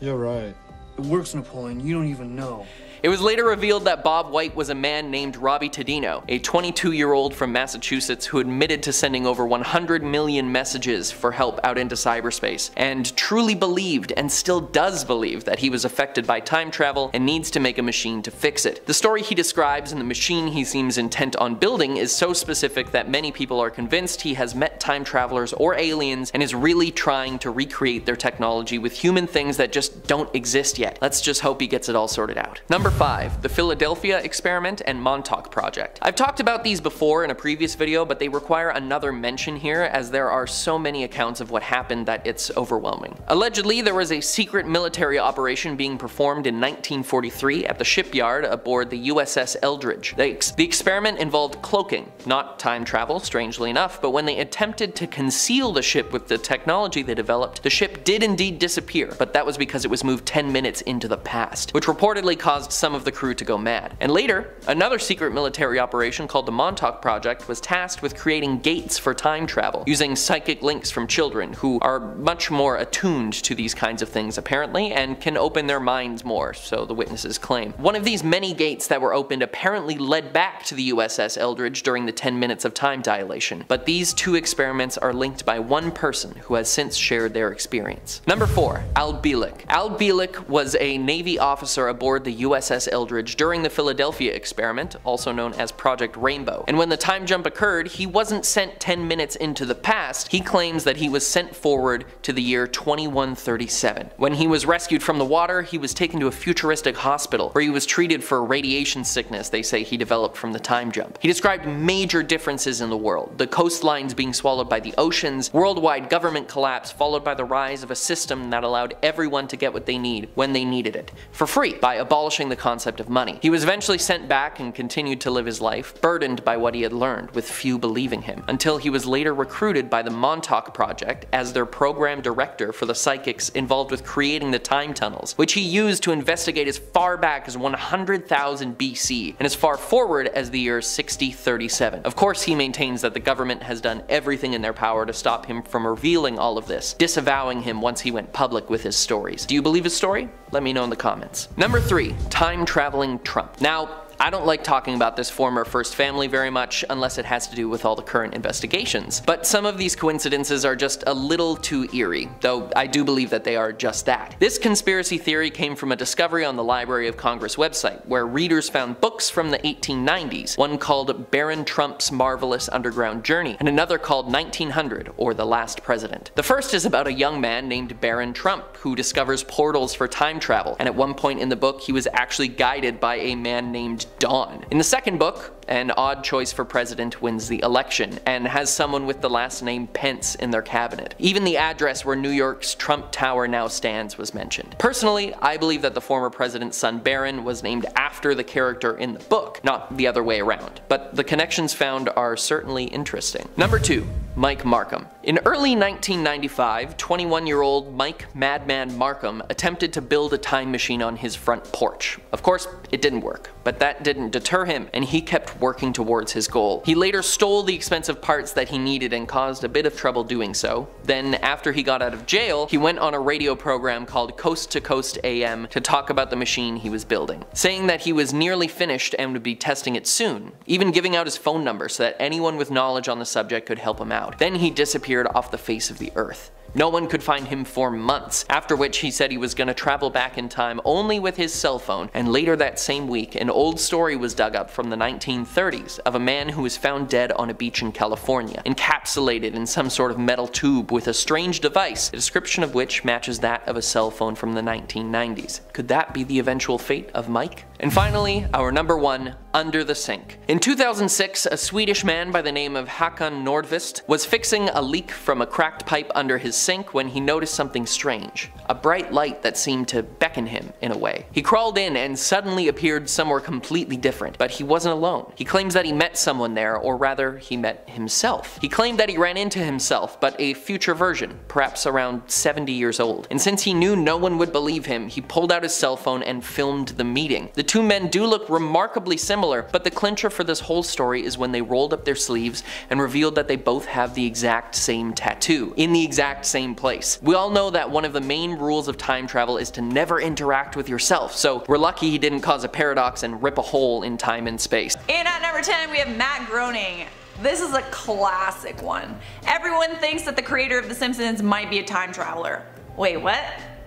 You're right. It works, Napoleon. You don't even know. It was later revealed that Bob White was a man named Robbie Tadino, a 22-year-old from Massachusetts who admitted to sending over 100 million messages for help out into cyberspace, and truly believed, and still does believe, that he was affected by time travel and needs to make a machine to fix it. The story he describes and the machine he seems intent on building is so specific that many people are convinced he has met time travelers or aliens and is really trying to recreate their technology with human things that just don't exist yet. Let's just hope he gets it all sorted out. Number 5, the Philadelphia Experiment and Montauk Project. I've talked about these before in a previous video, but they require another mention here as there are so many accounts of what happened that it's overwhelming. Allegedly, there was a secret military operation being performed in 1943 at the shipyard aboard the USS Eldridge. The experiment involved cloaking, not time travel, strangely enough, but when they attempted to conceal the ship with the technology they developed, the ship did indeed disappear, but that was because it was moved 10 minutes into the past, which reportedly caused some of the crew to go mad. And later, another secret military operation called the Montauk Project was tasked with creating gates for time travel, using psychic links from children who are much more attuned to these kinds of things apparently, and can open their minds more, so the witnesses claim. One of these many gates that were opened apparently led back to the USS Eldridge during the 10 minutes of time dilation, but these two experiments are linked by one person who has since shared their experience. Number 4, Al Bielek. Al Bielek was a Navy officer aboard the USS Eldridge during the Philadelphia Experiment, also known as Project Rainbow, and when the time jump occurred, he wasn't sent 10 minutes into the past. He claims that he was sent forward to the year 2137. When he was rescued from the water, he was taken to a futuristic hospital where he was treated for radiation sickness they say he developed from the time jump. He described major differences in the world, the coastlines being swallowed by the oceans, worldwide government collapse followed by the rise of a system that allowed everyone to get what they need when they needed it, for free, by abolishing the concept of money. He was eventually sent back and continued to live his life, burdened by what he had learned, with few believing him, until he was later recruited by the Montauk Project as their program director for the psychics involved with creating the time tunnels, which he used to investigate as far back as 100,000 BC and as far forward as the year 6037. Of course, he maintains that the government has done everything in their power to stop him from revealing all of this, disavowing him once he went public with his stories. Do you believe his story? Let me know in the comments. Number 3, time traveling Trump. Now, I don't like talking about this former first family very much unless it has to do with all the current investigations, but some of these coincidences are just a little too eerie, though I do believe that they are just that. This conspiracy theory came from a discovery on the Library of Congress website, where readers found books from the 1890s, one called Baron Trump's Marvelous Underground Journey, and another called 1900, or The Last President. The first is about a young man named Baron Trump, who discovers portals for time travel, and at one point in the book he was actually guided by a man named Dawn. In the second book, an odd choice for president wins the election, and has someone with the last name Pence in their cabinet. Even the address where New York's Trump Tower now stands was mentioned. Personally, I believe that the former president's son Barron was named after the character in the book, not the other way around, but the connections found are certainly interesting. Number 2, Mike Markham. In early 1995, 21-year-old Mike Madman Markham attempted to build a time machine on his front porch. Of course, it didn't work, but that didn't deter him, and he kept working towards his goal. He later stole the expensive parts that he needed and caused a bit of trouble doing so. Then, after he got out of jail, he went on a radio program called Coast to Coast AM to talk about the machine he was building, saying that he was nearly finished and would be testing it soon, even giving out his phone number so that anyone with knowledge on the subject could help him out. Then he disappeared off the face of the earth. No one could find him for months, after which he said he was going to travel back in time only with his cell phone, and later that same week, an old story was dug up from the 1930s of a man who was found dead on a beach in California, encapsulated in some sort of metal tube with a strange device, the description of which matches that of a cell phone from the 1990s. Could that be the eventual fate of Mike? And finally, our number one, Under the Sink. In 2006, a Swedish man by the name of Håkan Nordqvist was fixing a leak from a cracked pipe under his sink when he noticed something strange, a bright light that seemed to beckon him in a way. He crawled in and suddenly appeared somewhere completely different, but he wasn't alone. He claims that he met someone there, or rather, he met himself. He claimed that he ran into himself, but a future version, perhaps around 70 years old. And since he knew no one would believe him, he pulled out his cell phone and filmed the meeting. The two men do look remarkably similar, but the clincher for this whole story is when they rolled up their sleeves and revealed that they both have the exact same tattoo, in the exact same place. We all know that one of the main rules of time travel is to never interact with yourself, so we're lucky he didn't cause a paradox and rip a hole in time and space. And at number 10, we have Matt Groening. This is a classic one. Everyone thinks that the creator of The Simpsons might be a time traveler. Wait, what?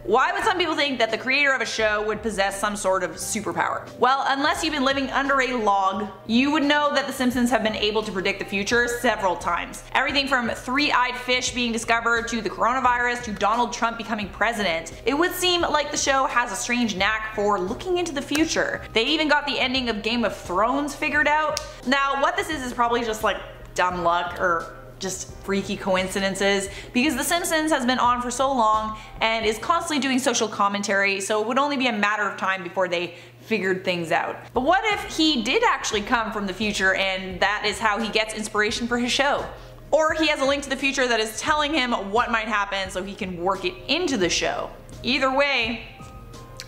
Why would some people think that the creator of a show would possess some sort of superpower? Well, unless you've been living under a log, you would know that The Simpsons have been able to predict the future several times. Everything from three-eyed fish being discovered to the coronavirus to Donald Trump becoming president. It would seem like the show has a strange knack for looking into the future. They even got the ending of Game of Thrones figured out. Now, what this is probably just like dumb luck or just freaky coincidences, because The Simpsons has been on for so long and is constantly doing social commentary, so it would only be a matter of time before they figured things out. But what if he did actually come from the future and that is how he gets inspiration for his show? Or he has a link to the future that is telling him what might happen so he can work it into the show. Either way,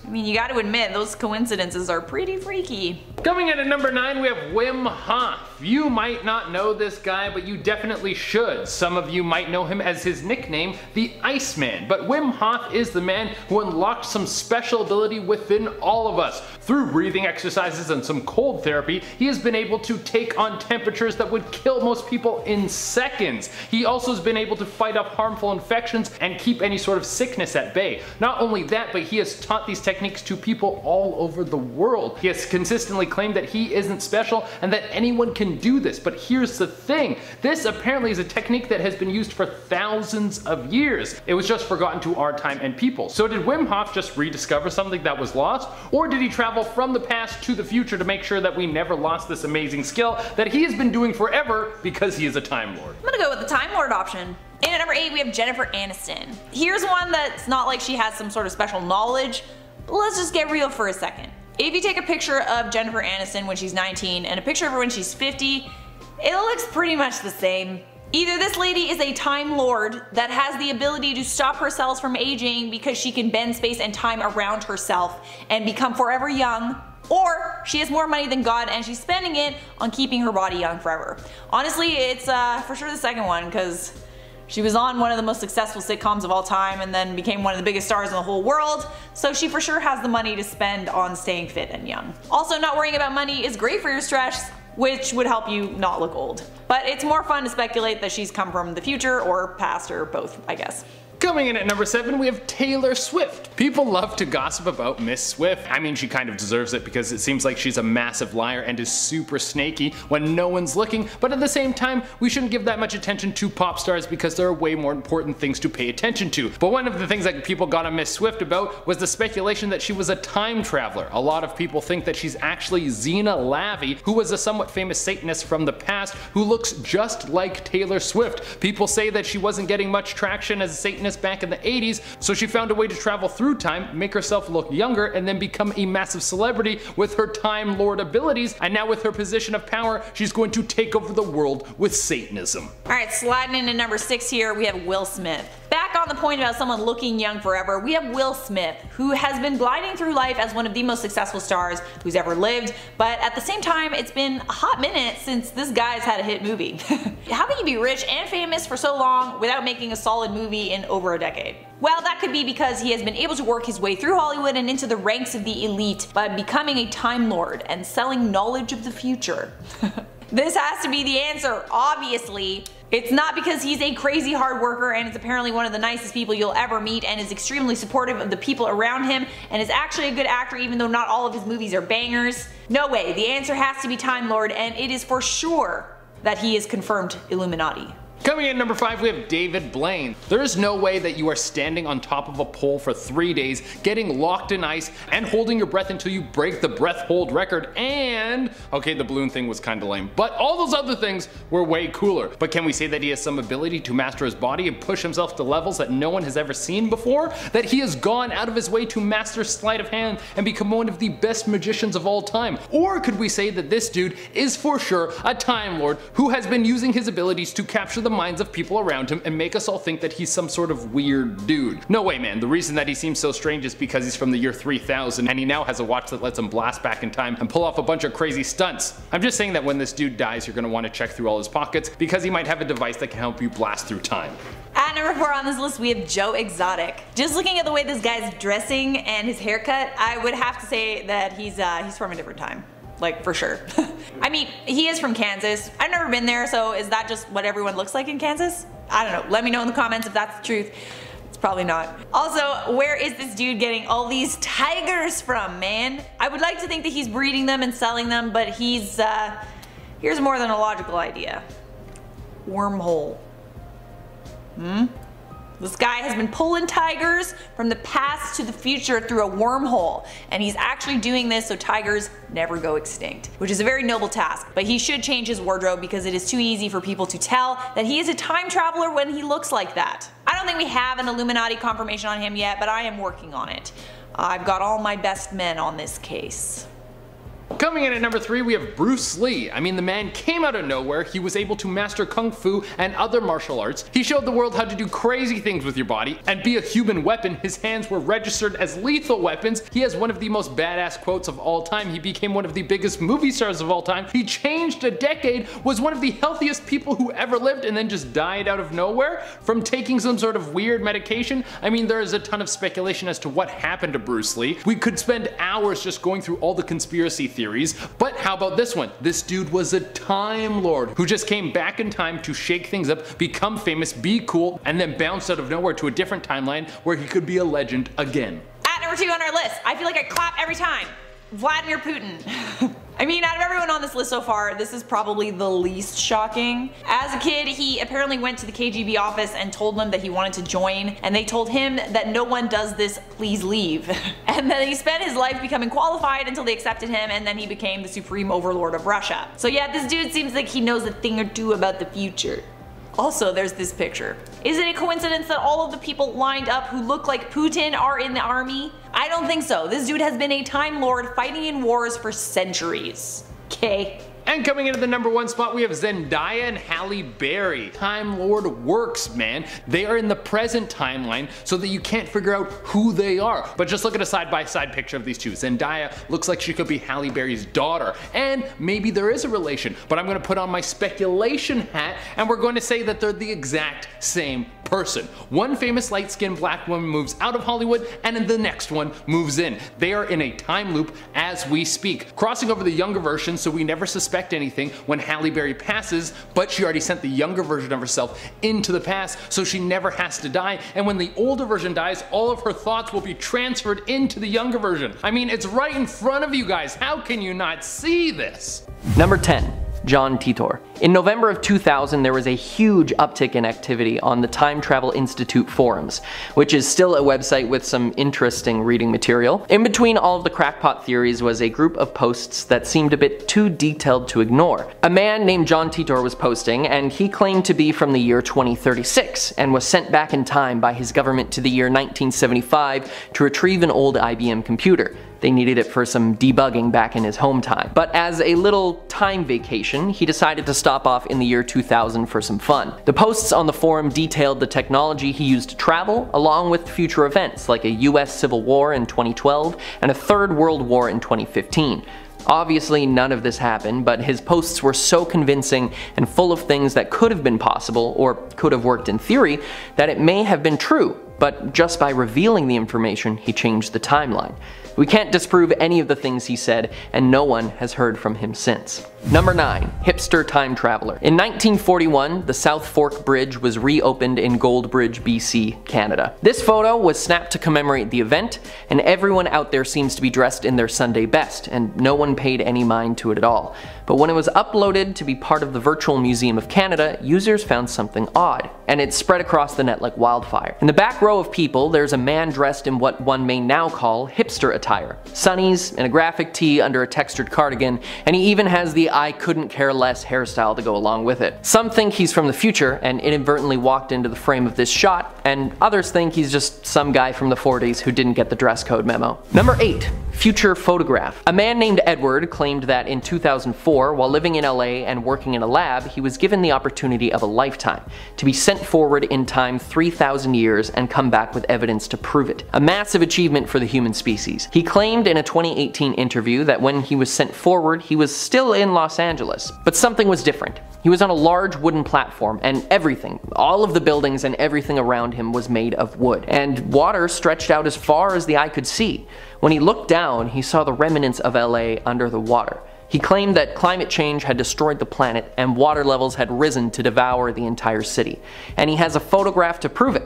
I mean, you got to admit, those coincidences are pretty freaky. Coming in at number 9, we have Wim Hof. You might not know this guy, but you definitely should. Some of you might know him as his nickname, the Iceman. But Wim Hof is the man who unlocked some special ability within all of us. Through breathing exercises and some cold therapy, he has been able to take on temperatures that would kill most people in seconds. He also has been able to fight off harmful infections and keep any sort of sickness at bay. Not only that, but he has taught these techniques to people all over the world. He has consistently claimed that he isn't special and that anyone can do this, but here's the thing. This apparently is a technique that has been used for thousands of years. It was just forgotten to our time and people. So did Wim Hof just rediscover something that was lost, or did he travel from the past to the future to make sure that we never lost this amazing skill that he has been doing forever because he is a Time Lord? I'm gonna go with the Time Lord option. And at number 8, we have Jennifer Aniston. Here's one that's not like she has some sort of special knowledge. Let's just get real for a second. If you take a picture of Jennifer Aniston when she's 19 and a picture of her when she's 50, it looks pretty much the same. Either this lady is a Time Lord that has the ability to stop herself from aging because she can bend space and time around herself and become forever young, or she has more money than God and she's spending it on keeping her body young forever. Honestly, it's for sure the second one, because she was on one of the most successful sitcoms of all time and then became one of the biggest stars in the whole world, so she for sure has the money to spend on staying fit and young. Also, not worrying about money is great for your stress, which would help you not look old. But it's more fun to speculate that she's come from the future or past, or both, I guess. Coming in at number 7, we have Taylor Swift. People love to gossip about Miss Swift. I mean, she kind of deserves it because it seems like she's a massive liar and is super snaky when no one's looking, but at the same time, we shouldn't give that much attention to pop stars because there are way more important things to pay attention to. But one of the things that people got on Miss Swift about was the speculation that she was a time traveler. A lot of people think that she's actually Zena Lavey, who was a somewhat famous Satanist from the past who looks just like Taylor Swift. People say that she wasn't getting much traction as a Satanist back in the 80s, so she found a way to travel through time, make herself look younger, and then become a massive celebrity with her Time Lord abilities, and now with her position of power, she's going to take over the world with Satanism. Alright, sliding into number 6 here, we have Will Smith. Back on the point about someone looking young forever, we have Will Smith, who has been gliding through life as one of the most successful stars who's ever lived, but at the same time, it's been a hot minute since this guy's had a hit movie. How can you be rich and famous for so long without making a solid movie in over a decade? Well, that could be because he has been able to work his way through Hollywood and into the ranks of the elite by becoming a Time Lord and selling knowledge of the future. This has to be the answer, obviously. It's not because he's a crazy hard worker and is apparently one of the nicest people you'll ever meet and is extremely supportive of the people around him and is actually a good actor even though not all of his movies are bangers. No way, the answer has to be Time Lord, and it is for sure that he is confirmed Illuminati. Coming in number 5, we have David Blaine. There is no way that you are standing on top of a pole for 3 days, getting locked in ice and holding your breath until you break the breath hold record. And okay, the balloon thing was kind of lame, but all those other things were way cooler. But can we say that he has some ability to master his body and push himself to levels that no one has ever seen before? That he has gone out of his way to master sleight of hand and become one of the best magicians of all time? Or could we say that this dude is for sure a Time Lord who has been using his abilities to capture the minds of people around him and make us all think that he's some sort of weird dude? No way, man. The reason that he seems so strange is because he's from the year 3000 and he now has a watch that lets him blast back in time and pull off a bunch of crazy stunts. I'm just saying that when this dude dies, you're gonna want to check through all his pockets because he might have a device that can help you blast through time. At number 4 on this list, we have Joe Exotic. Just looking at the way this guy's dressing and his haircut, I would have to say that he's from a different time. Like, for sure. I mean, he is from Kansas. I've never been there, so is that just what everyone looks like in Kansas? I don't know. Let me know in the comments if that's the truth. It's probably not. Also, where is this dude getting all these tigers from, man? I would like to think that he's breeding them and selling them, but he's, here's more than a logical idea. Wormhole. Hmm? This guy has been pulling tigers from the past to the future through a wormhole, and he's actually doing this so tigers never go extinct, which is a very noble task. But he should change his wardrobe because it is too easy for people to tell that he is a time traveler when he looks like that. I don't think we have an Illuminati confirmation on him yet, but I am working on it. I've got all my best men on this case. Coming in at number 3, we have Bruce Lee. I mean, the man came out of nowhere. He was able to master kung fu and other martial arts. He showed the world how to do crazy things with your body and be a human weapon. His hands were registered as lethal weapons. He has one of the most badass quotes of all time. He became one of the biggest movie stars of all time. He changed a decade, was one of the healthiest people who ever lived, and then just died out of nowhere from taking some sort of weird medication. I mean, there is a ton of speculation as to what happened to Bruce Lee. We could spend hours just going through all the conspiracy theories, but how about this one? This dude was a Time Lord who just came back in time to shake things up, become famous, be cool, and then bounced out of nowhere to a different timeline where he could be a legend again. At number 2 on our list, I feel like I clap every time. Vladimir Putin. I mean, out of everyone on this list so far, this is probably the least shocking. As a kid, he apparently went to the KGB office and told them that he wanted to join, and they told him that no one does this, please leave. And then he spent his life becoming qualified until they accepted him, and then he became the supreme overlord of Russia. So yeah, this dude seems like he knows a thing or two about the future. Also, there's this picture. Is it a coincidence that all of the people lined up who look like Putin are in the army? I don't think so. This dude has been a Time Lord fighting in wars for centuries. Okay. And coming into the number 1 spot, we have Zendaya and Halle Berry. Time Lord works, man. They are in the present timeline so that you can't figure out who they are. But just look at a side-by-side picture of these two. Zendaya looks like she could be Halle Berry's daughter, and maybe there is a relation, but I'm gonna put on my speculation hat and we're going to say that they're the exact same person. One famous light-skinned black woman moves out of Hollywood and the next one moves in. They are in a time loop as we speak, crossing over the younger version so we never suspect anything when Halle Berry passes, but she already sent the younger version of herself into the past, so she never has to die, and when the older version dies, all of her thoughts will be transferred into the younger version. I mean, it's right in front of you guys. How can you not see this? Number 10. John Titor. In November of 2000, there was a huge uptick in activity on the Time Travel Institute forums, which is still a website with some interesting reading material. In between all of the crackpot theories was a group of posts that seemed a bit too detailed to ignore. A man named John Titor was posting, and he claimed to be from the year 2036, and was sent back in time by his government to the year 1975 to retrieve an old IBM computer. They needed it for some debugging back in his home time. But as a little time vacation, he decided to stop off in the year 2000 for some fun. The posts on the forum detailed the technology he used to travel, along with future events like a US Civil War in 2012 and a Third World War in 2015. Obviously, none of this happened, but his posts were so convincing and full of things that could have been possible, or could have worked in theory, that it may have been true. but just by revealing the information, he changed the timeline. We can't disprove any of the things he said, and no one has heard from him since. Number 9. Hipster Time Traveler. In 1941, the South Fork Bridge was reopened in Gold Bridge, BC, Canada. This photo was snapped to commemorate the event, and everyone out there seems to be dressed in their Sunday best, and no one paid any mind to it at all. But when it was uploaded to be part of the Virtual Museum of Canada, users found something odd, and it spread across the net like wildfire. In the back row of people, there's a man dressed in what one may now call hipster attire. Sunnies and a graphic tee under a textured cardigan, and he even has the I couldn't care less hairstyle to go along with it. Some think he's from the future and inadvertently walked into the frame of this shot, and others think he's just some guy from the 40s who didn't get the dress code memo. Number 8. Future photograph. A man named Edward claimed that in 2004, while living in LA and working in a lab, he was given the opportunity of a lifetime to be sent forward in time 3,000 years and come back with evidence to prove it. A massive achievement for the human species. He claimed in a 2018 interview that when he was sent forward, he was still in Los Angeles, but something was different. He was on a large wooden platform, and everything, all of the buildings and everything around him was made of wood, and water stretched out as far as the eye could see. When he looked down, he saw the remnants of LA under the water. He claimed that climate change had destroyed the planet and water levels had risen to devour the entire city. And he has a photograph to prove it.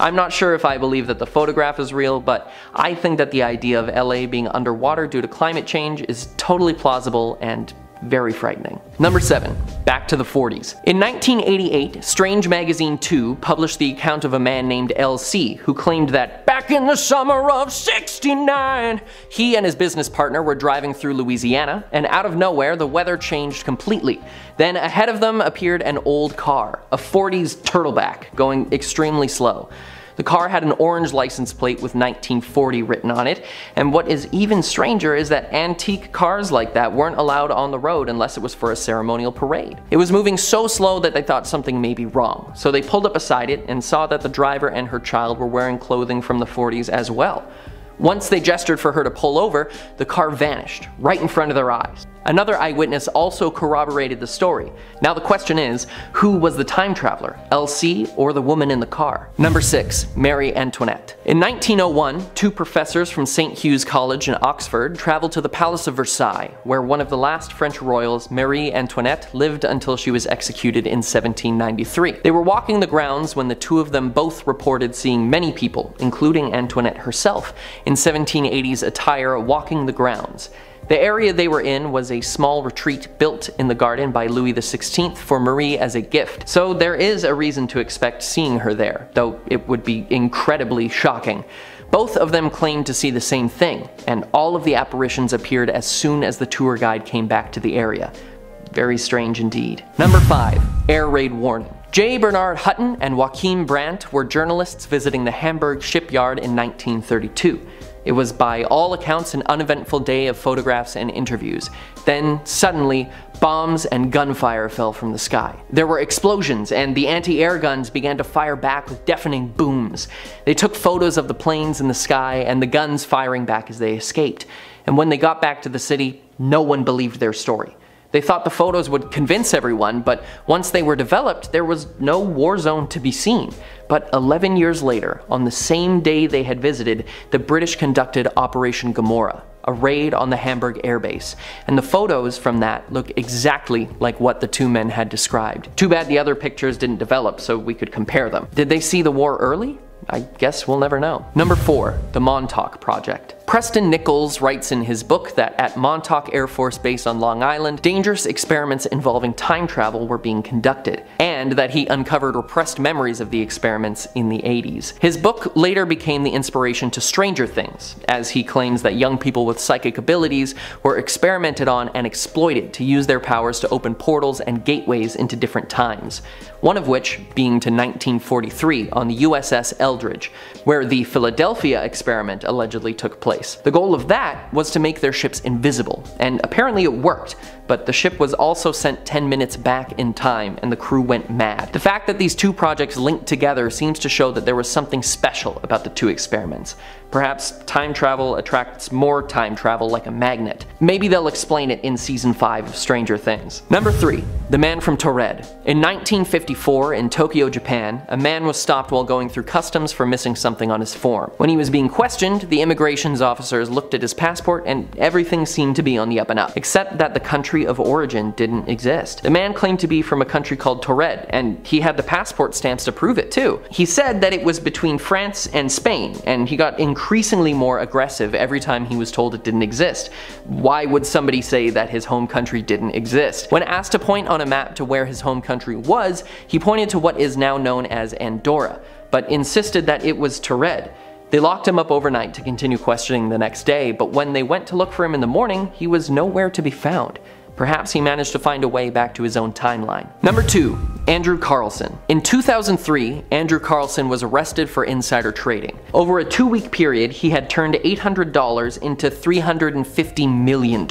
I'm not sure if I believe that the photograph is real, but I think that the idea of LA being underwater due to climate change is totally plausible and very frightening. Number 7. Back to the 40s. In 1988, Strange Magazine 2 published the account of a man named LC who claimed that back in the summer of '69, he and his business partner were driving through Louisiana, and out of nowhere, the weather changed completely. Then ahead of them appeared an old car, a 40s turtleback, going extremely slow. The car had an orange license plate with 1940 written on it, and what is even stranger is that antique cars like that weren't allowed on the road unless it was for a ceremonial parade. It was moving so slow that they thought something may be wrong, so they pulled up beside it and saw that the driver and her child were wearing clothing from the 40s as well. Once they gestured for her to pull over, the car vanished, right in front of their eyes. Another eyewitness also corroborated the story. Now the question is, who was the time traveler, LC or the woman in the car? Number 6. Marie Antoinette. In 1901, two professors from St. Hugh's College in Oxford traveled to the Palace of Versailles, where one of the last French royals, Marie Antoinette, lived until she was executed in 1793. They were walking the grounds when the two of them both reported seeing many people, including Antoinette herself, in 1780s attire walking the grounds. The area they were in was a small retreat built in the garden by Louis XVI for Marie as a gift, so there is a reason to expect seeing her there, though it would be incredibly shocking. Both of them claimed to see the same thing, and all of the apparitions appeared as soon as the tour guide came back to the area. Very strange indeed. Number 5. Air raid warning. J. Bernard Hutton and Joachim Brandt were journalists visiting the Hamburg shipyard in 1932. It was by all accounts an uneventful day of photographs and interviews. Then, suddenly, bombs and gunfire fell from the sky. There were explosions, and the anti-air guns began to fire back with deafening booms. They took photos of the planes in the sky and the guns firing back as they escaped. And when they got back to the city, no one believed their story. They thought the photos would convince everyone, but once they were developed, there was no war zone to be seen. But 11 years later, on the same day they had visited, the British conducted Operation Gomorrah, a raid on the Hamburg air base, and the photos from that look exactly like what the two men had described. Too bad the other pictures didn't develop so we could compare them. Did they see the war early? I guess we'll never know. Number 4. The Montauk Project. Preston Nichols writes in his book that at Montauk Air Force Base on Long Island, dangerous experiments involving time travel were being conducted, and that he uncovered repressed memories of the experiments in the 80s. His book later became the inspiration to Stranger Things, as he claims that young people with psychic abilities were experimented on and exploited to use their powers to open portals and gateways into different times, one of which being to 1943 on the USS Eldridge, where the Philadelphia Experiment allegedly took place. place. The goal of that was to make their ships invisible, and apparently it worked, but the ship was also sent 10 minutes back in time, and the crew went mad. The fact that these two projects linked together seems to show that there was something special about the two experiments. Perhaps time travel attracts more time travel like a magnet. Maybe they'll explain it in season 5 of Stranger Things. Number 3, the man from Torred. In 1954, in Tokyo, Japan, a man was stopped while going through customs for missing something on his form. When he was being questioned, the immigration's officers looked at his passport and everything seemed to be on the up and up, except that the country of origin didn't exist. The man claimed to be from a country called Torred, and he had the passport stamps to prove it too. He said that it was between France and Spain, and he got increasingly more aggressive every time he was told it didn't exist. Why would somebody say that his home country didn't exist? When asked to point on a map to where his home country was, he pointed to what is now known as Andorra, but insisted that it was Torred. They locked him up overnight to continue questioning the next day, but when they went to look for him in the morning, he was nowhere to be found. Perhaps he managed to find a way back to his own timeline. Number 2, Andrew Carlson. In 2003, Andrew Carlson was arrested for insider trading. Over a 2-week period, he had turned $800 into $350 million.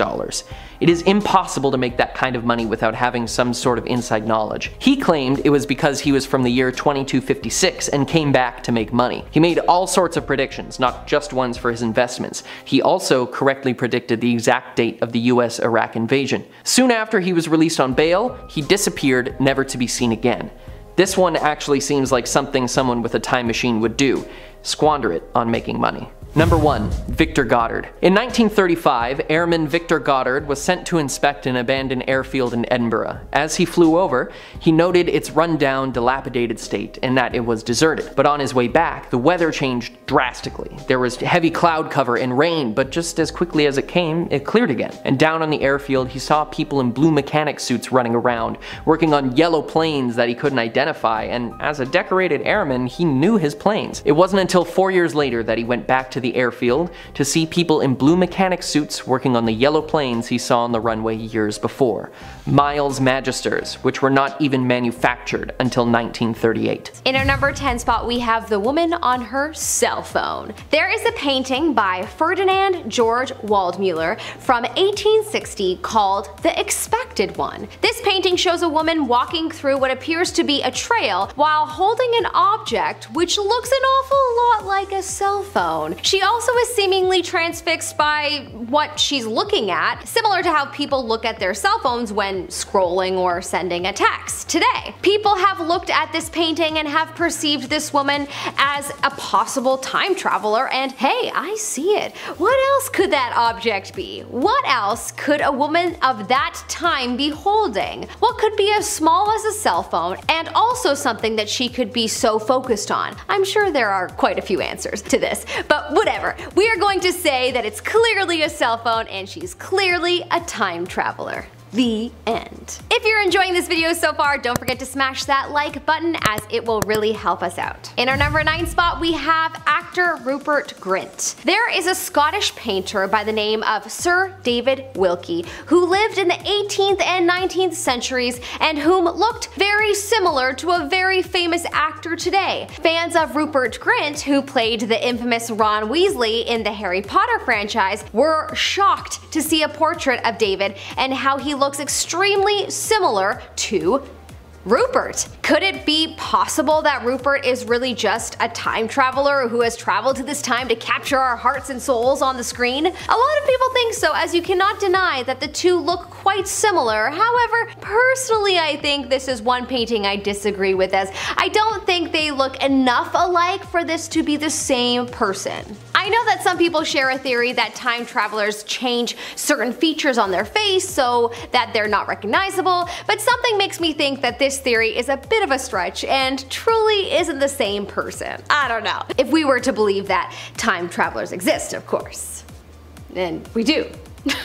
It is impossible to make that kind of money without having some sort of inside knowledge. He claimed it was because he was from the year 2256 and came back to make money. He made all sorts of predictions, not just ones for his investments. He also correctly predicted the exact date of the US-Iraq invasion. Soon after he was released on bail, he disappeared, never to be seen again. This one actually seems like something someone with a time machine would do, squander it on making money. Number 1, Victor Goddard. In 1935, Airman Victor Goddard was sent to inspect an abandoned airfield in Edinburgh. As he flew over, he noted its rundown, dilapidated state and that it was deserted. But on his way back, the weather changed drastically. There was heavy cloud cover and rain, but just as quickly as it came, it cleared again. And down on the airfield, he saw people in blue mechanic suits running around, working on yellow planes that he couldn't identify, and as a decorated airman, he knew his planes. It wasn't until 4 years later that he went back to the airfield to see people in blue mechanic suits working on the yellow planes he saw on the runway years before. Miles Magisters, which were not even manufactured until 1938. In our number 10 spot, we have the woman on her cell phone. There is a painting by Ferdinand George Waldmuller from 1860 called The Expected One. This painting shows a woman walking through what appears to be a trail while holding an object which looks an awful lot like a cell phone. She also is seemingly transfixed by what she's looking at, similar to how people look at their cell phones when scrolling or sending a text. Today, people have looked at this painting and have perceived this woman as a possible time traveler, and hey, I see it. What else could that object be? What else could a woman of that time be holding? What could be as small as a cell phone and also something that she could be so focused on? I'm sure there are quite a few answers to this, but whatever, we are going to say that it's clearly a cell phone and she's clearly a time traveler. The end. If you're enjoying this video so far, don't forget to smash that like button as it will really help us out. In our number 9 spot, we have actor Rupert Grint. There is a Scottish painter by the name of Sir David Wilkie who lived in the 18th and 19th centuries and whom looked very similar to a very famous actor today. Fans of Rupert Grint, who played the infamous Ron Weasley in the Harry Potter franchise, were shocked to see a portrait of David and how he looks extremely similar to Rupert. Could it be possible that Rupert is really just a time traveler who has traveled to this time to capture our hearts and souls on the screen? A lot of people think so, as you cannot deny that the two look quite similar. However, personally I think this is one painting I disagree with, as I don't think they look enough alike for this to be the same person. I know that some people share a theory that time travelers change certain features on their face so that they're not recognizable, but something makes me think that this theory is a bit of a stretch and truly isn't the same person. I don't know. If we were to believe that time travelers exist, of course. And we do.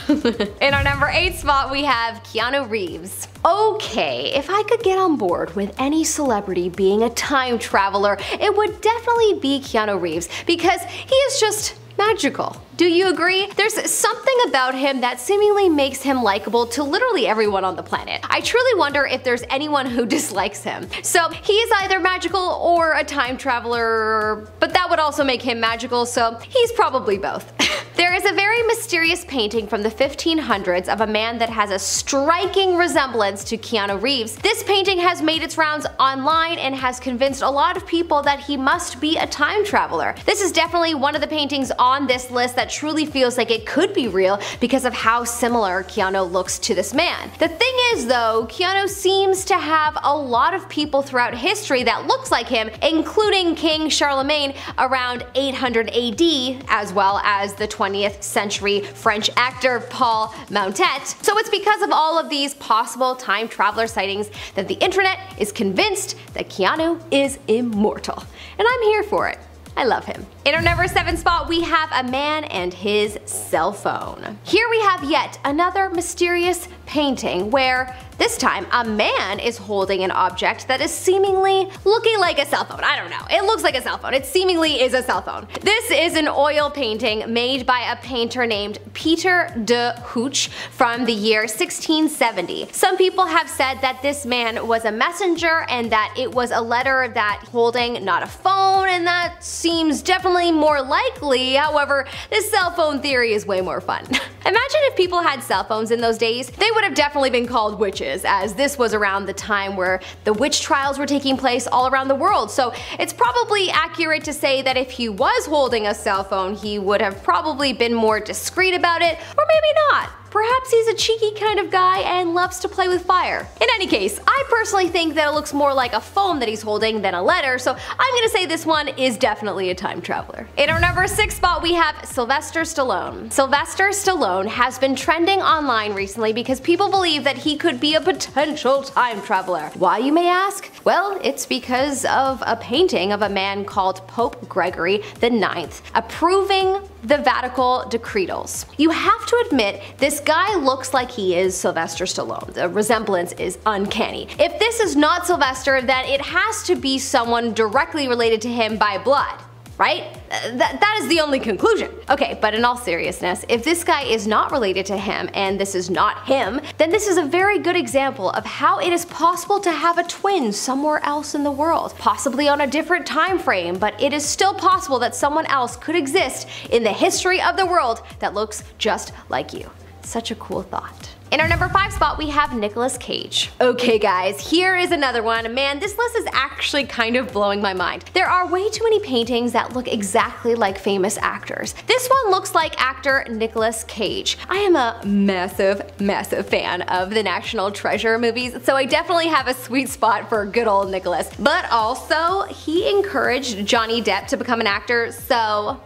In our number 8 spot, we have Keanu Reeves. Okay, if I could get on board with any celebrity being a time traveler, it would definitely be Keanu Reeves, because he is just magical. Do you agree? There's something about him that seemingly makes him likable to literally everyone on the planet. I truly wonder if there's anyone who dislikes him. So he is either magical or a time traveler, but that would also make him magical, so he's probably both. There is a very mysterious painting from the 1500s of a man that has a striking resemblance to Keanu Reeves. This painting has made its rounds online and has convinced a lot of people that he must be a time traveler. This is definitely one of the paintings on this list that truly feels like it could be real because of how similar Keanu looks to this man. The thing is though, Keanu seems to have a lot of people throughout history that looks like him, including King Charlemagne around 800 AD, as well as the 20th century French actor Paul Montaigne. So it's because of all of these possible time traveler sightings that the internet is convinced that Keanu is immortal. And I'm here for it. I love him. In our number 7 spot, we have a man and his cell phone. Here we have yet another mysterious painting where this time a man is holding an object that is seemingly looking like a cell phone. I don't know. It looks like a cell phone. It seemingly is a cell phone. This is an oil painting made by a painter named Peter de Hooch from the year 1670. Some people have said that this man was a messenger and that it was a letter that holding not a phone, and that seems definitely more likely. However, this cell phone theory is way more fun. Imagine if people had cell phones in those days. They would have definitely been called witches, as this was around the time where the witch trials were taking place all around the world. So it's probably accurate to say that if he was holding a cell phone, he would have probably been more discreet about it, or maybe not. Perhaps he's a cheeky kind of guy and loves to play with fire. In any case, I personally think that it looks more like a phone that he's holding than a letter, so I'm gonna say this one is definitely a time traveler. In our number 6 spot, we have Sylvester Stallone. Sylvester Stallone has been trending online recently because people believe that he could be a potential time traveler. Why, you may ask? Well, it's because of a painting of a man called Pope Gregory IX approving the Vatican Decretals. You have to admit, this guy looks like he is Sylvester Stallone. The resemblance is uncanny. If this is not Sylvester, then it has to be someone directly related to him by blood, right? That is the only conclusion. Okay, but in all seriousness, if this guy is not related to him and this is not him, then this is a very good example of how it is possible to have a twin somewhere else in the world, possibly on a different time frame, but it is still possible that someone else could exist in the history of the world that looks just like you. Such a cool thought. In our number 5 spot, we have Nicolas Cage. Okay guys, here is another one. Man, this list is actually kind of blowing my mind. There are way too many paintings that look exactly like famous actors. This one looks like actor Nicolas Cage. I am a massive, massive fan of the National Treasure movies, so I definitely have a sweet spot for good old Nicolas. But also, he encouraged Johnny Depp to become an actor, so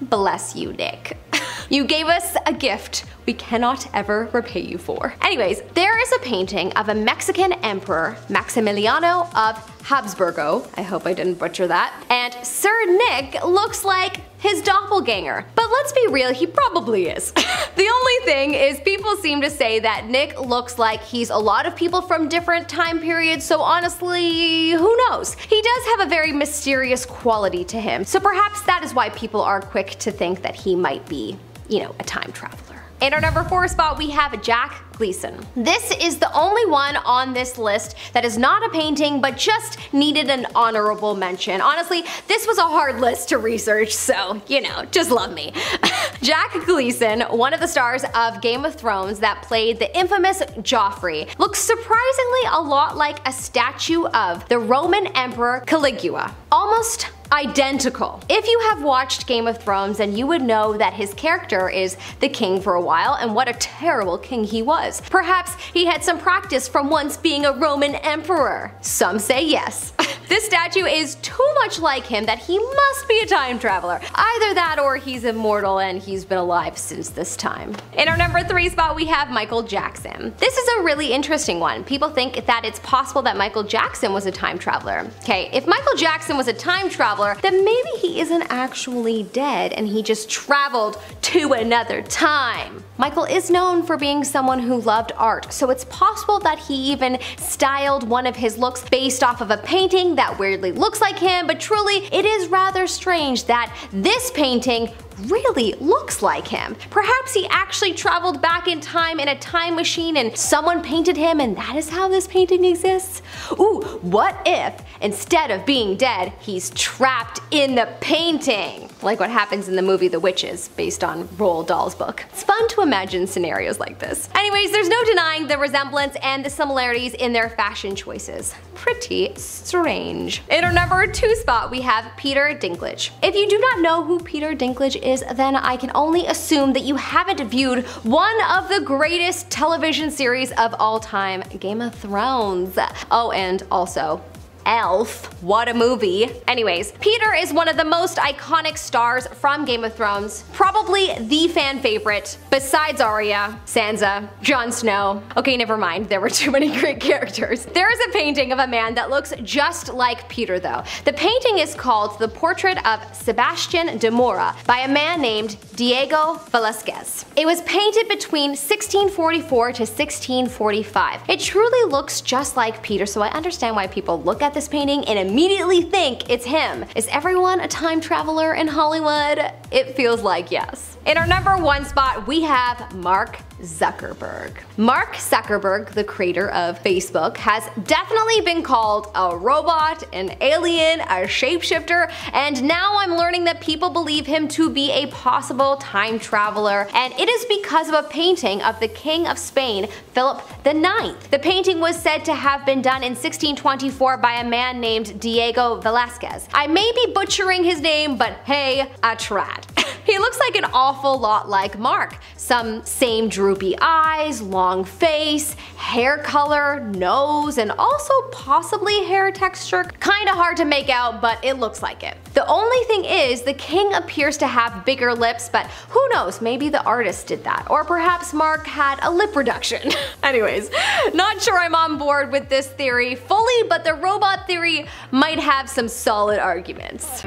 bless you, Nick. You gave us a gift we cannot ever repay you for. Anyways, there is a painting of a Mexican emperor, Maximiliano of Habsburgo, I hope I didn't butcher that, and Sir Nick looks like his doppelganger. But let's be real, he probably is. The only thing is people seem to say that Nick looks like he's a lot of people from different time periods, so honestly, who knows? He does have a very mysterious quality to him, so perhaps that is why people are quick to think that he might be, you know, a time traveler. In our number 4 spot, we have Jack Gleason. This is the only one on this list that is not a painting, but just needed an honorable mention. Honestly, this was a hard list to research, so, you know, just love me. Jack Gleason, one of the stars of Game of Thrones that played the infamous Joffrey, looks surprisingly a lot like a statue of the Roman Emperor Caligula. Almost identical. If you have watched Game of Thrones, then you would know that his character is the king for a while, and what a terrible king he was. Perhaps he had some practice from once being a Roman emperor. Some say yes. This statue is too much like him that he must be a time traveler. Either that or he's immortal and he's been alive since this time. In our number 3 spot, we have Michael Jackson. This is a really interesting one. People think that it's possible that Michael Jackson was a time traveler. Okay, if Michael Jackson was a time traveler, then maybe he isn't actually dead and he just traveled to another time. Michael is known for being someone who loved art, so it's possible that he even styled one of his looks based off of a painting that weirdly looks like him, but truly, it is rather strange that this painting really looks like him. Perhaps he actually traveled back in time in a time machine and someone painted him and that is how this painting exists? Ooh, what if instead of being dead, he's trapped in the painting? like what happens in the movie The Witches, based on Roald Dahl's book. It's fun to imagine scenarios like this. Anyways, there's no denying the resemblance and the similarities in their fashion choices. Pretty strange. In our number 2 spot, we have Peter Dinklage. If you do not know who Peter Dinklage is, then I can only assume that you haven't viewed one of the greatest television series of all time, Game of Thrones. Oh, and also Elf. What a movie. Anyways, Peter is one of the most iconic stars from Game of Thrones, probably the fan favorite besides Arya, Sansa, Jon Snow. Okay, never mind, there were too many great characters. There is a painting of a man that looks just like Peter though. The painting is called The Portrait of Sebastian de Mora by a man named Diego Velázquez. It was painted between 1644 to 1645. It truly looks just like Peter, so I understand why people look at this painting and immediately think it's him. Is everyone a time traveler in Hollywood? It feels like yes. In our number 1 spot, we have Mark Zuckerberg. Mark Zuckerberg, the creator of Facebook, has definitely been called a robot, an alien, a shapeshifter, and now I'm learning that people believe him to be a possible time traveler, and it is because of a painting of the King of Spain, Philip IX. The painting was said to have been done in 1624 by a man named Diego Velázquez. I may be butchering his name, but hey, I tried. He looks like an awful lot like Mark. Some same droopy eyes, long face, hair color, nose, and also possibly hair texture. Kinda hard to make out, but it looks like it. The only thing is, the king appears to have bigger lips, but who knows, maybe the artist did that. Or perhaps Mark had a lip reduction. Anyways, not sure I'm on board with this theory fully, but the robot theory might have some solid arguments.